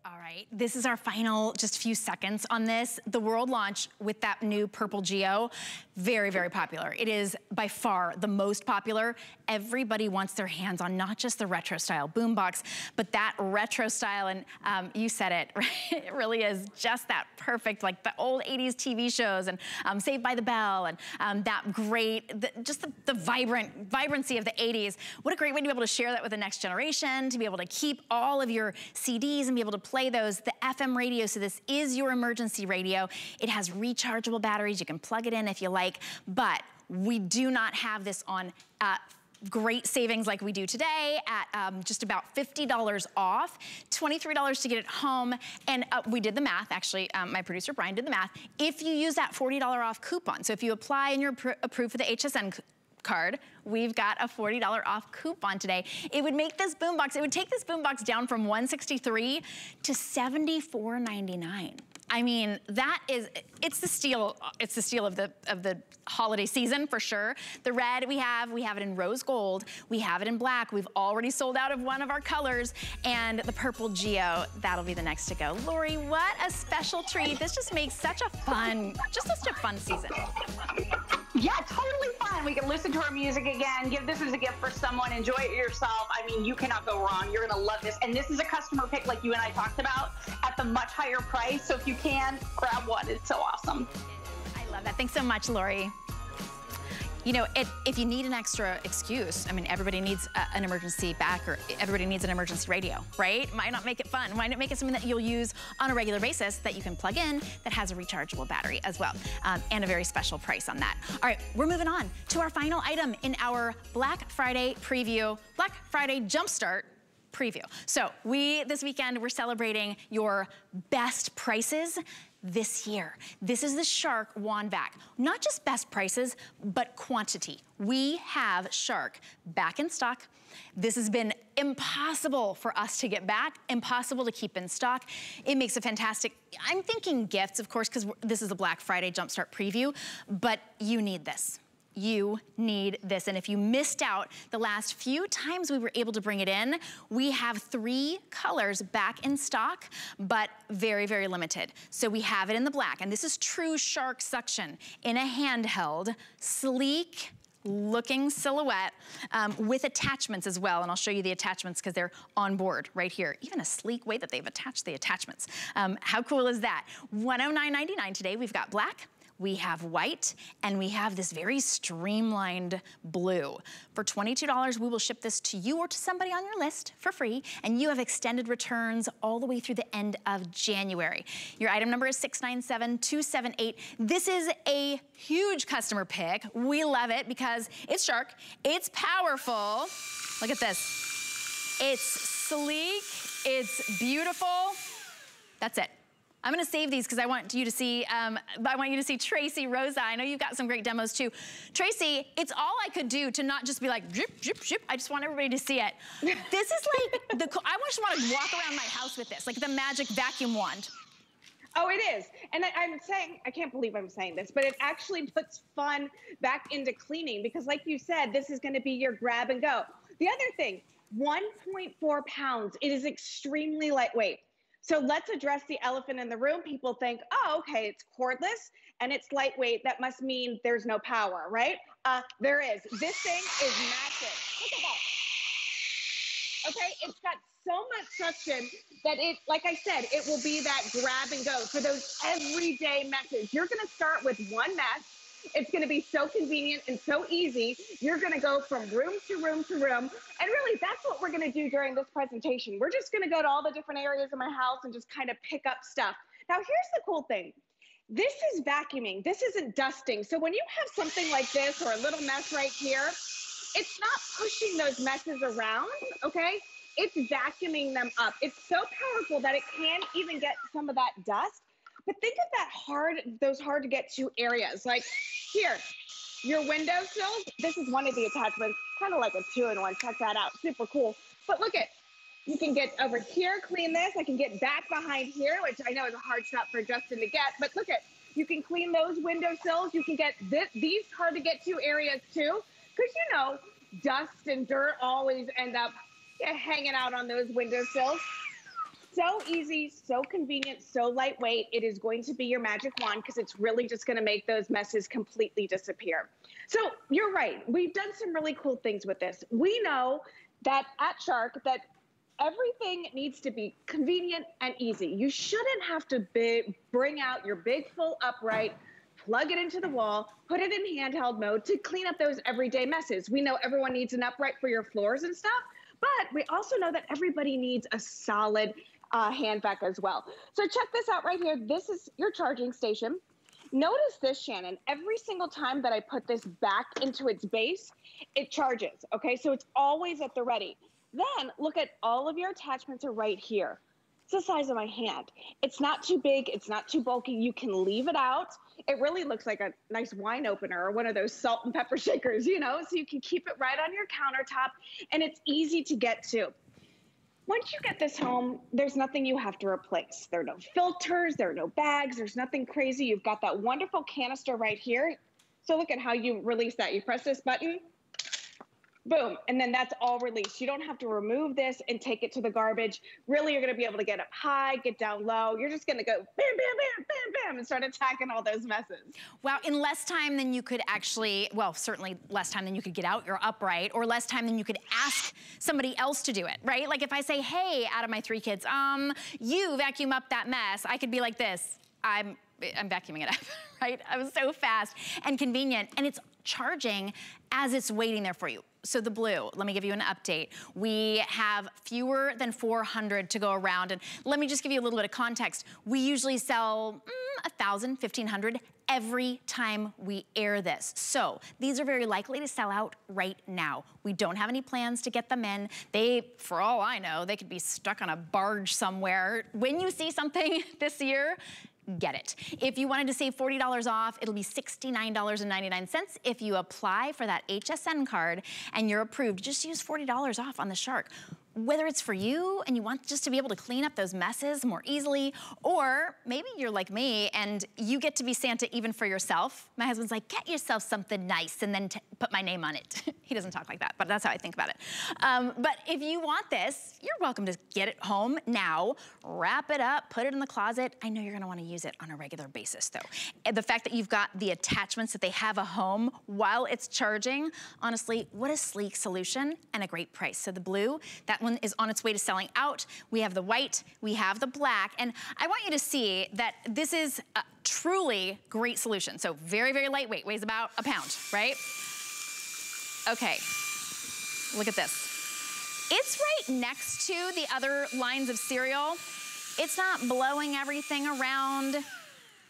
All right, this is our final just few seconds on this. The World Launch with that new purple Geo, very, very popular. It is by far the most popular. Everybody wants their hands on not just the retro style boombox, but that retro style, and um, you said it, right? It really is just that perfect, like the old eighties T V shows and um, Saved by the Bell and um, that great, the, just the, the vibrant vibrancy of the eighties. What a great way to be able to share that with the next generation, to be able to keep all of your C Ds and be able to play play those, the F M radio, so this is your emergency radio. It has rechargeable batteries. You can plug it in if you like, but we do not have this on uh, great savings like we do today at um, just about fifty dollars off, twenty-three dollars to get it home. And uh, we did the math, actually, um, my producer Brian did the math. If you use that forty dollars off coupon, so if you apply and you're approved for the H S N card, we've got a forty dollar off coupon today. It would make this boombox, it would take this boombox down from one sixty-three to seventy-four ninety-nine. I mean, that is, it's the steal, it's the steal of the, of the holiday season for sure. The red we have, we have it in rose gold, we have it in black, we've already sold out of one of our colors, and the purple Geo, that'll be the next to go. Lori, what a special treat. This just makes such a fun, just such a fun season. Yeah, totally fun. We can listen to our music again, give this as a gift for someone, enjoy it yourself. I mean, you cannot go wrong. You're gonna love this. And this is a customer pick like you and I talked about at the much higher price. So if you can, grab one. It's so awesome. I love that. Thanks so much, Lori. You know, it, if you need an extra excuse, I mean, everybody needs a, an emergency back, or everybody needs an emergency radio, right? Might not make it fun. Might not make it something that you'll use on a regular basis that you can plug in, that has a rechargeable battery as well, um, and a very special price on that. All right, we're moving on to our final item in our Black Friday preview, Black Friday Jumpstart preview. So we, this weekend, we're celebrating your best prices this year. This is the Shark Wand Vac. Not just best prices, but quantity. We have Shark back in stock. This has been impossible for us to get back, impossible to keep in stock. It makes a fantastic, I'm thinking gifts, of course, because this is a Black Friday Jumpstart preview, but you need this. You need this. And if you missed out the last few times we were able to bring it in, we have three colors back in stock, but very, very limited. So we have it in the black, and this is true Shark suction in a handheld, sleek looking silhouette, um, with attachments as well. And I'll show you the attachments because they're on board right here. Even a sleek way that they've attached the attachments. Um, how cool is that? one oh nine ninety-nine today, we've got black, we have white, and we have this very streamlined blue. For twenty-two dollars, we will ship this to you or to somebody on your list for free, and you have extended returns all the way through the end of January. Your item number is six nine seven two seven eight. This is a huge customer pick. We love it because it's Shark, it's powerful. Look at this. It's sleek, it's beautiful. That's it. I'm gonna save these because I want you to see, um, I want you to see Tracy Rosa. I know you've got some great demos too. Tracy, it's all I could do to not just be like, zip, zip, zip. I just want everybody to see it. This is like, the, I just wanna walk around my house with this, like the magic vacuum wand. Oh, it is. And I, I'm saying, I can't believe I'm saying this, but it actually puts fun back into cleaning because like you said, this is gonna be your grab and go. The other thing, one point four pounds, it is extremely lightweight. So let's address the elephant in the room. People think, oh, okay, it's cordless and it's lightweight. That must mean there's no power, right? Uh, there is. This thing is massive. Look at that. Okay, it's got so much suction that it, like I said, it will be that grab and go for those everyday messes. You're gonna start with one mess. It's gonna be so convenient and so easy. You're gonna go from room to room to room. And really, that's what we're gonna do during this presentation. We're just gonna go to all the different areas of my house and just kind of pick up stuff. Now, here's the cool thing. This is vacuuming, this isn't dusting. So when you have something like this or a little mess right here, it's not pushing those messes around, okay? It's vacuuming them up. It's so powerful that it can even get some of that dust. But think of that hard, those hard to get to areas. Like here, your windowsills. This is one of the attachments, kind of like a two in one. Check that out, super cool. But look at, you can get over here, clean this. I can get back behind here, which I know is a hard shot for Justin to get. But look at, you can clean those windowsills. You can get th these hard to get to areas too. Because you know, dust and dirt always end up yeah, hanging out on those windowsills. So easy, so convenient, so lightweight. It is going to be your magic wand because it's really just going to make those messes completely disappear. So you're right. We've done some really cool things with this. We know that at Shark that everything needs to be convenient and easy. You shouldn't have to be, bring out your big full upright, plug it into the wall, put it in handheld mode to clean up those everyday messes. We know everyone needs an upright for your floors and stuff, but we also know that everybody needs a solid Uh, hand vac as well. So check this out right here. This is your charging station. Notice this, Shannon. Every single time that I put this back into its base, it charges, okay? So it's always at the ready. Then look at all of your attachments are right here. It's the size of my hand. It's not too big. It's not too bulky. You can leave it out. it really looks like a nice wine opener or one of those salt and pepper shakers, you know, so you can keep it right on your countertop and it's easy to get to. Once you get this home, there's nothing you have to replace. There are no filters, there are no bags, there's nothing crazy. You've got that wonderful canister right here. So look at how you release that. You press this button, boom, and then that's all released. You don't have to remove this and take it to the garbage. Really, you're gonna be able to get up high, get down low. You're just gonna go bam, bam, bam, bam, bam, and start attacking all those messes. Wow, in less time than you could actually, well, certainly less time than you could get out your upright, or less time than you could ask somebody else to do it, right? Like if I say, hey, out of my three kids, um, you vacuum up that mess, I could be like this, I'm, I'm vacuuming it up, right? I was so fast and convenient, and it's charging as it's waiting there for you. So the blue, let me give you an update. We have fewer than four hundred to go around. And let me just give you a little bit of context. We usually sell mm, one thousand, fifteen hundred every time we air this. So these are very likely to sell out right now. We don't have any plans to get them in. They, for all I know, they could be stuck on a barge somewhere. When you see something this year, get it. If you wanted to save forty dollars off, it'll be sixty-nine ninety-nine if you apply for that H S N card and you're approved. Just use forty dollars off on the Shark. Whether it's for you and you want just to be able to clean up those messes more easily, or maybe you're like me and you get to be Santa even for yourself. My husband's like, get yourself something nice and then t put my name on it. He doesn't talk like that, but that's how I think about it. Um, but if you want this, you're welcome to get it home now, wrap it up, put it in the closet. I know you're gonna wanna use it on a regular basis though. And the fact that you've got the attachments that they have a home while it's charging, honestly, what a sleek solution and a great price. So the blue, that one is on its way to selling out. We have the white, we have the black, and I want you to see that this is a truly great solution. So very, very lightweight, weighs about a pound, right? Okay, look at this. It's right next to the other lines of cereal. It's not blowing everything around.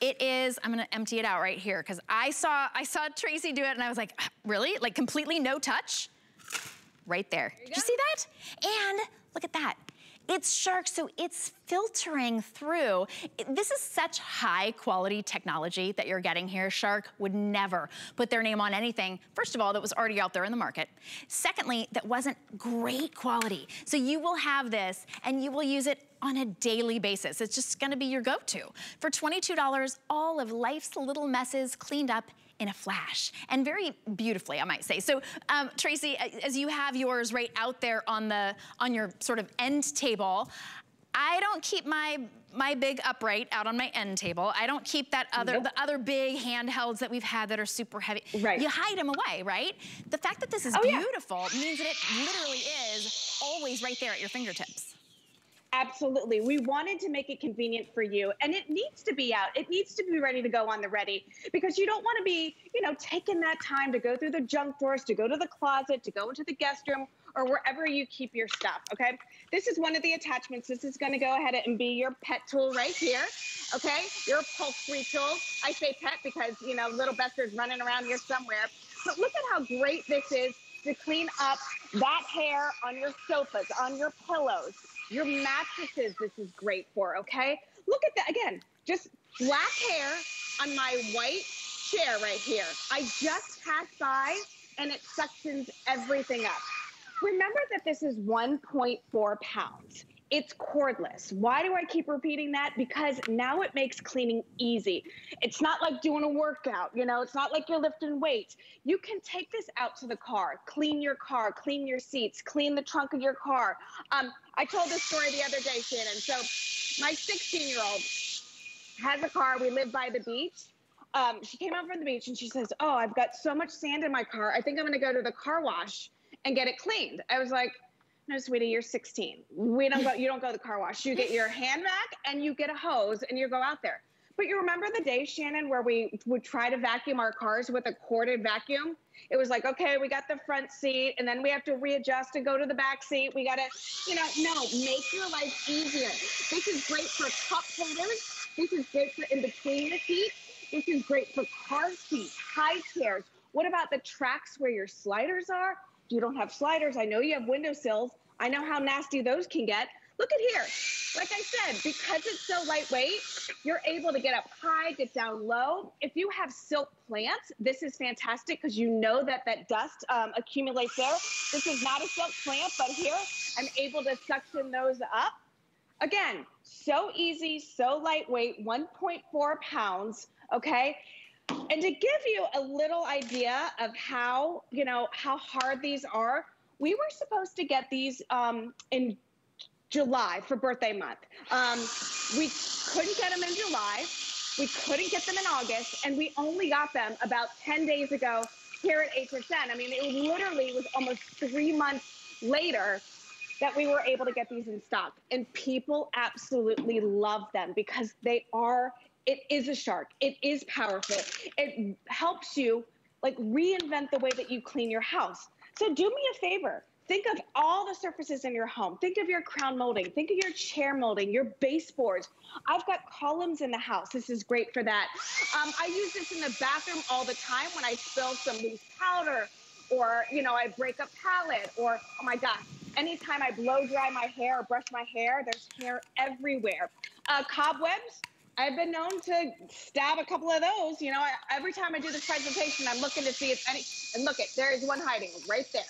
It is, I'm gonna empty it out right here, because I saw, I saw Tracy do it and I was like, really? Like completely no touch? Right there. Did you see that? And look at that. It's Shark, so it's filtering through. This is such high quality technology that you're getting here. Shark would never put their name on anything, first of all, that was already out there in the market. Secondly, that wasn't great quality. So you will have this and you will use it on a daily basis. It's just gonna be your go-to. For twenty-two dollars, all of life's little messes cleaned up in a flash, and very beautifully, I might say. So, um, Tracy, as you have yours right out there on the on your sort of end table, I don't keep my my big upright out on my end table. I don't keep that other nope. the other big handhelds that we've had that are super heavy. Right. You hide them away, right? The fact that this is oh, beautiful yeah. means that it literally is always right there at your fingertips. Absolutely. We wanted to make it convenient for you, and it needs to be out. It needs to be ready to go on the ready, because you don't want to be, you know, taking that time to go through the junk drawers, to go to the closet, to go into the guest room, or wherever you keep your stuff, okay? This is one of the attachments. This is gonna go ahead and be your pet tool right here, okay? Your upholstery tool. I say pet because, you know, little Buster's running around here somewhere. But look at how great this is to clean up that hair on your sofas, on your pillows, your mattresses. This is great for, okay? Look at that, again, just black hair on my white chair right here. I just passed by and it suctions everything up. Remember that this is one point four pounds. It's cordless. Why do I keep repeating that? Because now it makes cleaning easy. It's not like doing a workout, you know, it's not like you're lifting weights. You can take this out to the car, clean your car, clean your seats, clean the trunk of your car. Um, I told this story the other day, Shannon. So my sixteen year old has a car, we live by the beach. Um, she came out from the beach and she says, oh, I've got so much sand in my car. I think I'm gonna go to the car wash and get it cleaned. I was like, no, sweetie, you're sixteen. We don't go, you don't go to the car wash. You get your hand vac and you get a hose and you go out there. But you remember the day, Shannon, where we would try to vacuum our cars with a corded vacuum? It was like, okay, we got the front seat and then we have to readjust and go to the back seat. We gotta, you know, no, make your life easier. This is great for cup holders. This is great for in between the seats. This is great for car seats, high chairs. What about the tracks where your sliders are? You don't have sliders. I know you have windowsills. I know how nasty those can get. Look at here. Like I said, because it's so lightweight, you're able to get up high, get down low. If you have silk plants, this is fantastic because you know that that dust um, accumulates there. This is not a silk plant, but here I'm able to suction those up. Again, so easy, so lightweight, one point four pounds, okay? And to give you a little idea of how, you know, how hard these are, we were supposed to get these um, in July for birthday month. Um, we couldn't get them in July. We couldn't get them in August. And we only got them about ten days ago here at H S N. I mean, it literally was almost three months later that we were able to get these in stock. And people absolutely love them because they are, it is a shark. It is powerful. It helps you like reinvent the way that you clean your house. So do me a favor. Think of all the surfaces in your home. Think of your crown molding. Think of your chair molding, your baseboards. I've got columns in the house. This is great for that. Um, I use this in the bathroom all the time when I spill some loose powder or, you know, I break a palette or, oh my gosh, anytime I blow dry my hair or brush my hair, there's hair everywhere. Uh, cobwebs, I've been known to stab a couple of those. You know, I, every time I do this presentation, I'm looking to see if any, and look it, there is one hiding right there.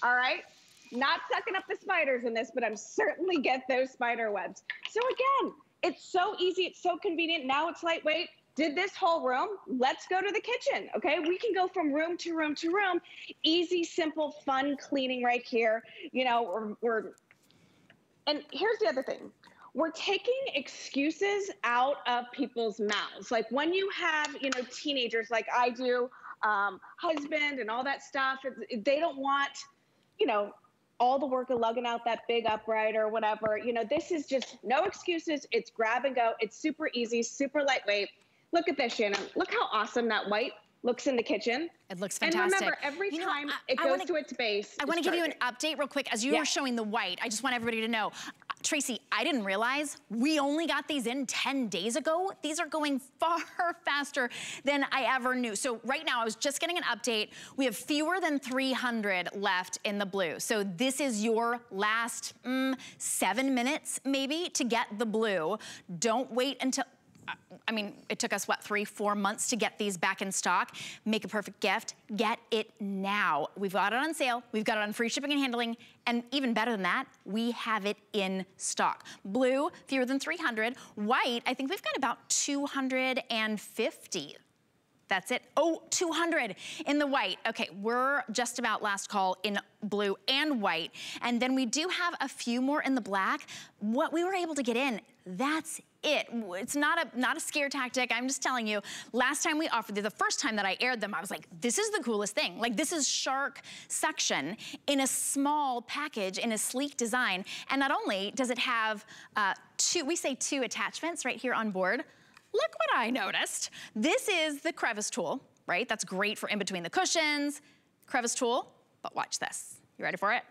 All right, not sucking up the spiders in this, but I'm certainly get those spider webs. So again, it's so easy, it's so convenient. Now it's lightweight. Did this whole room, let's go to the kitchen, okay? We can go from room to room to room. Easy, simple, fun cleaning right here. You know, we're, we're and here's the other thing. We're taking excuses out of people's mouths. Like when you have, you know, teenagers like I do, um, husband and all that stuff, they don't want, you know, all the work of lugging out that big upright or whatever. You know, this is just no excuses. It's grab and go. It's super easy, super lightweight. Look at this, Shannon. Look how awesome that white looks in the kitchen. It looks fantastic. And remember, every you time know, I, it I goes wanna, to its base. I want to give you an update real quick. As you yeah. were showing the white, I just want everybody to know, Tracy, I didn't realize we only got these in ten days ago. These are going far faster than I ever knew. So right now, I was just getting an update. We have fewer than three hundred left in the blue. So this is your last mm, seven minutes maybe to get the blue. Don't wait until... I mean, it took us, what, three, four months to get these back in stock. Make a perfect gift. Get it now. We've got it on sale. We've got it on free shipping and handling. And even better than that, we have it in stock. Blue, fewer than three hundred. White, I think we've got about two hundred fifty. That's it. Oh, two hundred in the white. Okay, we're just about last call in blue and white. And then we do have a few more in the black. What we were able to get in, that's it. It's not a not a scare tactic. I'm just telling you, last time we offered these, the first time that I aired them, I was like, this is the coolest thing. Like, this is shark suction in a small package, in a sleek design. And not only does it have uh, two, we say two attachments right here on board. Look what I noticed. This is the crevice tool, right? That's great for in between the cushions. Crevice tool, but watch this. You ready for it?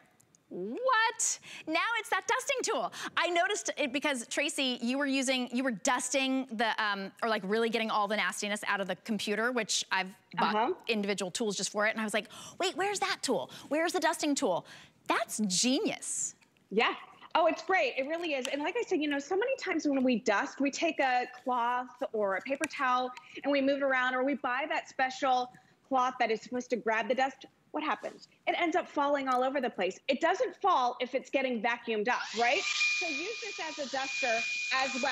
What? Now it's that dusting tool. I noticed it because Tracy, you were using, you were dusting the, um, or like really getting all the nastiness out of the computer, which I've bought uh-huh. individual tools just for it. And I was like, wait, where's that tool? Where's the dusting tool? That's genius. Yeah. Oh, it's great. It really is. And like I said, you know, so many times when we dust, we take a cloth or a paper towel and we move it around, or we buy that special cloth that is supposed to grab the dust. What happens? It ends up falling all over the place. It doesn't fall if it's getting vacuumed up, right? So use this as a duster as well.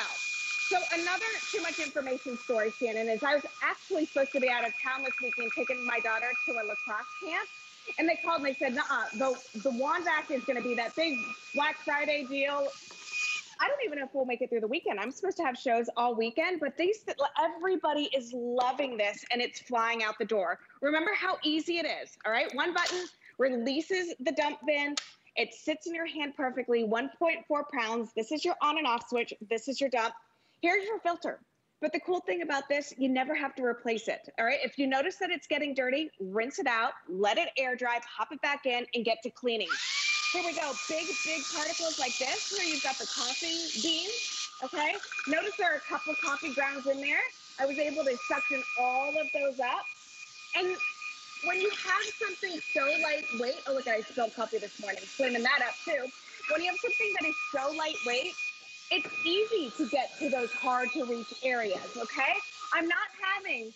So another too much information story, Shannon, is I was actually supposed to be out of town this weekend taking my daughter to a lacrosse camp. And they called and they said, nuh-uh, the, the WANDAC is going to be that big Black Friday deal. I don't even know if we'll make it through the weekend. I'm supposed to have shows all weekend, but these, everybody is loving this, and it's flying out the door. Remember how easy it is, all right? One button releases the dump bin. It sits in your hand perfectly, one point four pounds. This is your on and off switch. This is your dump. Here's your filter. But the cool thing about this, you never have to replace it, all right? If you notice that it's getting dirty, rinse it out, let it air dry, pop it back in, and get to cleaning. Here we go, big, big particles like this, where you've got the coffee beans, okay? Notice there are a couple coffee grounds in there. I was able to suction all of those up. And when you have something so lightweight, oh, look, I spilled coffee this morning, cleaning that up too. when you have something that is so lightweight, it's easy to get to those hard to reach areas, okay? I'm not having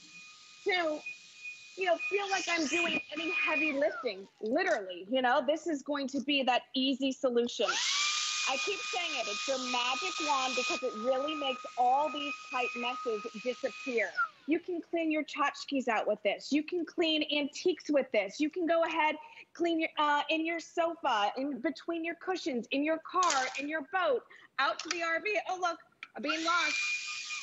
to, you know, feel like I'm doing any heavy lifting, literally, you know? This is going to be that easy solution. I keep saying it, it's your magic wand because it really makes all these tight messes disappear. You can clean your tchotchkes out with this. You can clean antiques with this. You can go ahead, clean your, uh, in your sofa, in between your cushions, in your car, in your boat, out to the R V. Oh, look, I'm being lost.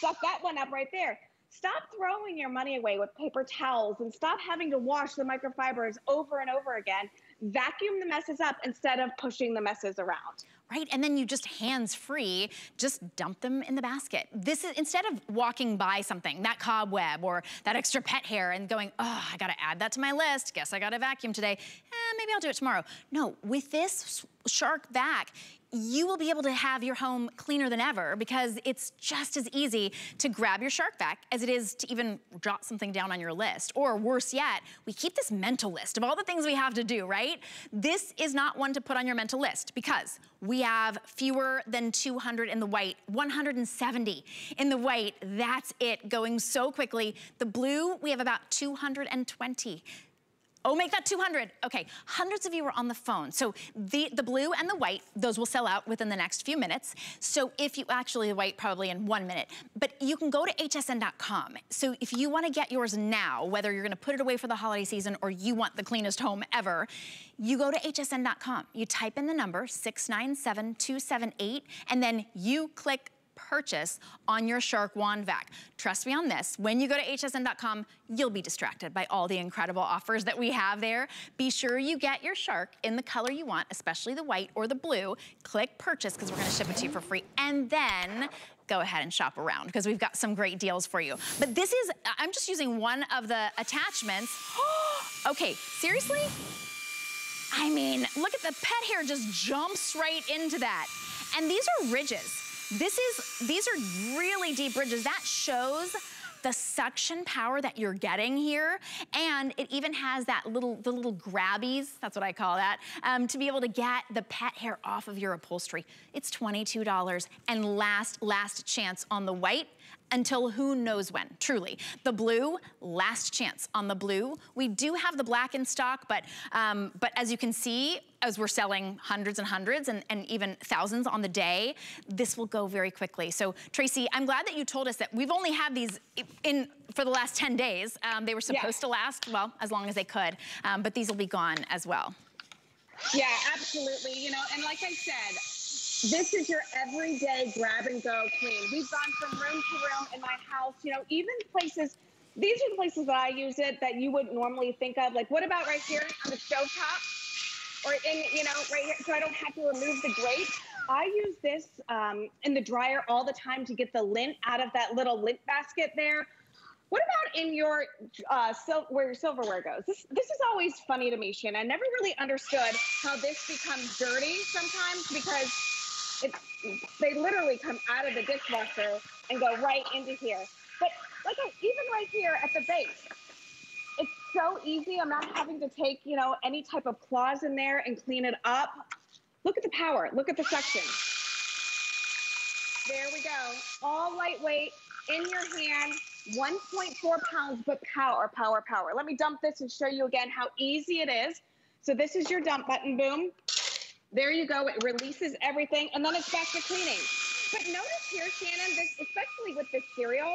Suck that one up right there. Stop throwing your money away with paper towels and stop having to wash the microfibers over and over again. Vacuum the messes up instead of pushing the messes around. Right, and then you just hands-free, just dump them in the basket. This is, instead of walking by something, that cobweb or that extra pet hair and going, oh, I gotta add that to my list, guess I gotta vacuum today, eh, maybe I'll do it tomorrow. No, with this Shark vac, you will be able to have your home cleaner than ever because it's just as easy to grab your Shark vac as it is to even jot something down on your list. Or worse yet, we keep this mental list of all the things we have to do, right? This is not one to put on your mental list because we have fewer than two hundred in the white, one hundred seventy in the white. That's it, going so quickly. The blue, we have about two hundred twenty. Oh, make that two hundred. Okay, hundreds of you are on the phone. So the, the blue and the white, those will sell out within the next few minutes. So if you, actually the white probably in one minute, but you can go to H S N dot com. So if you wanna get yours now, whether you're gonna put it away for the holiday season or you want the cleanest home ever, you go to H S N dot com. You type in the number six nine seven two seven eight and then you click purchase on your Shark wand vac. Trust me on this, when you go to H S N dot com, you'll be distracted by all the incredible offers that we have there. Be sure you get your Shark in the color you want, especially the white or the blue. Click purchase, because we're gonna ship it to you for free. And then, go ahead and shop around because we've got some great deals for you. But this is, I'm just using one of the attachments. Okay, seriously? I mean, look at the pet hair just jumps right into that. And these are ridges. This is, these are really deep ridges. That shows the suction power that you're getting here. And it even has that little, the little grabbies, that's what I call that, um, to be able to get the pet hair off of your upholstery. It's twenty-two dollars and last, last chance on the white. Until who knows when, truly. The blue, last chance on the blue. We do have the black in stock, but um, but as you can see, as we're selling hundreds and hundreds and, and even thousands on the day, this will go very quickly. So Tracy, I'm glad that you told us that we've only had these in for the last ten days. Um, they were supposed yeah. to last, well, as long as they could, um, but these will be gone as well. Yeah, absolutely, you know, and like I said, this is your everyday grab-and-go clean. We've gone from room to room in my house, you know, even places, these are the places that I use it that you wouldn't normally think of. Like, what about right here on the stove top? Or in, you know, right here, so I don't have to remove the grate. I use this um, in the dryer all the time to get the lint out of that little lint basket there. What about in your, uh, sil where your silverware goes? This, this is always funny to me, Shannon. I never really understood how this becomes dirty sometimes because It, they literally come out of the dishwasher and go right into here. But like I, even right here at the base, it's so easy. I'm not having to take, you know, any type of claws in there and clean it up. Look at the power. Look at the suction. There we go. All lightweight in your hand, one point four pounds, but power, power, power. Let me dump this and show you again how easy it is. So this is your dump button, boom. There you go, it releases everything, and then it's back to cleaning. But notice here, Shannon, this, especially with this cereal,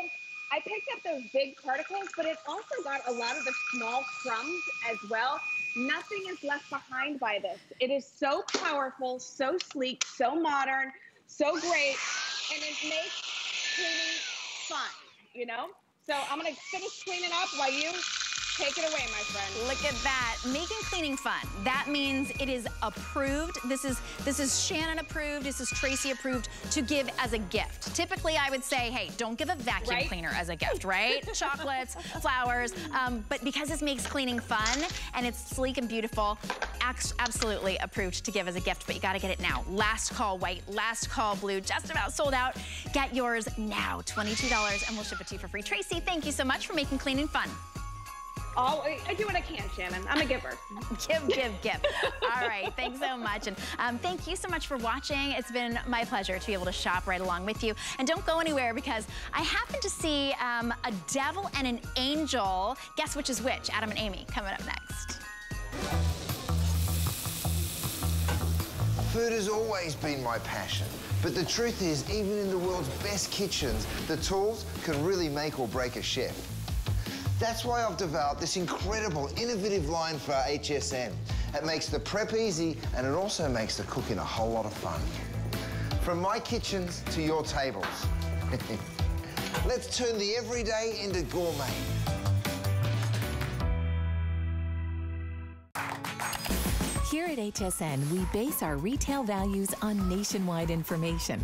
I picked up those big particles, but it also got a lot of the small crumbs as well. Nothing is left behind by this. It is so powerful, so sleek, so modern, so great, and it makes cleaning fun, you know? So I'm gonna finish cleaning up while you take it away, my friend. Look at that, making cleaning fun. That means it is approved. This is this is Shannon approved, this is Tracy approved to give as a gift. Typically, I would say, hey, don't give a vacuum right? cleaner as a gift, right? Chocolates, flowers, um, but because this makes cleaning fun and it's sleek and beautiful, absolutely approved to give as a gift, but you gotta get it now. Last call white, last call blue, just about sold out. Get yours now, twenty-two dollars, and we'll ship it to you for free. Tracy, thank you so much for making cleaning fun. all, I do what I can, Shannon. I'm a giver. Give, give, give. All right, thanks so much. And um, thank you so much for watching. It's been my pleasure to be able to shop right along with you. And don't go anywhere, because I happen to see um, a devil and an angel. Guess which is which? Adam and Amy coming up next. Food has always been my passion, but the truth is, even in the world's best kitchens, the tools can really make or break a chef. That's why I've developed this incredible, innovative line for H S N. It makes the prep easy, and it also makes the cooking a whole lot of fun. From my kitchens to your tables. Let's turn the everyday into gourmet. Here at H S N, we base our retail values on nationwide information.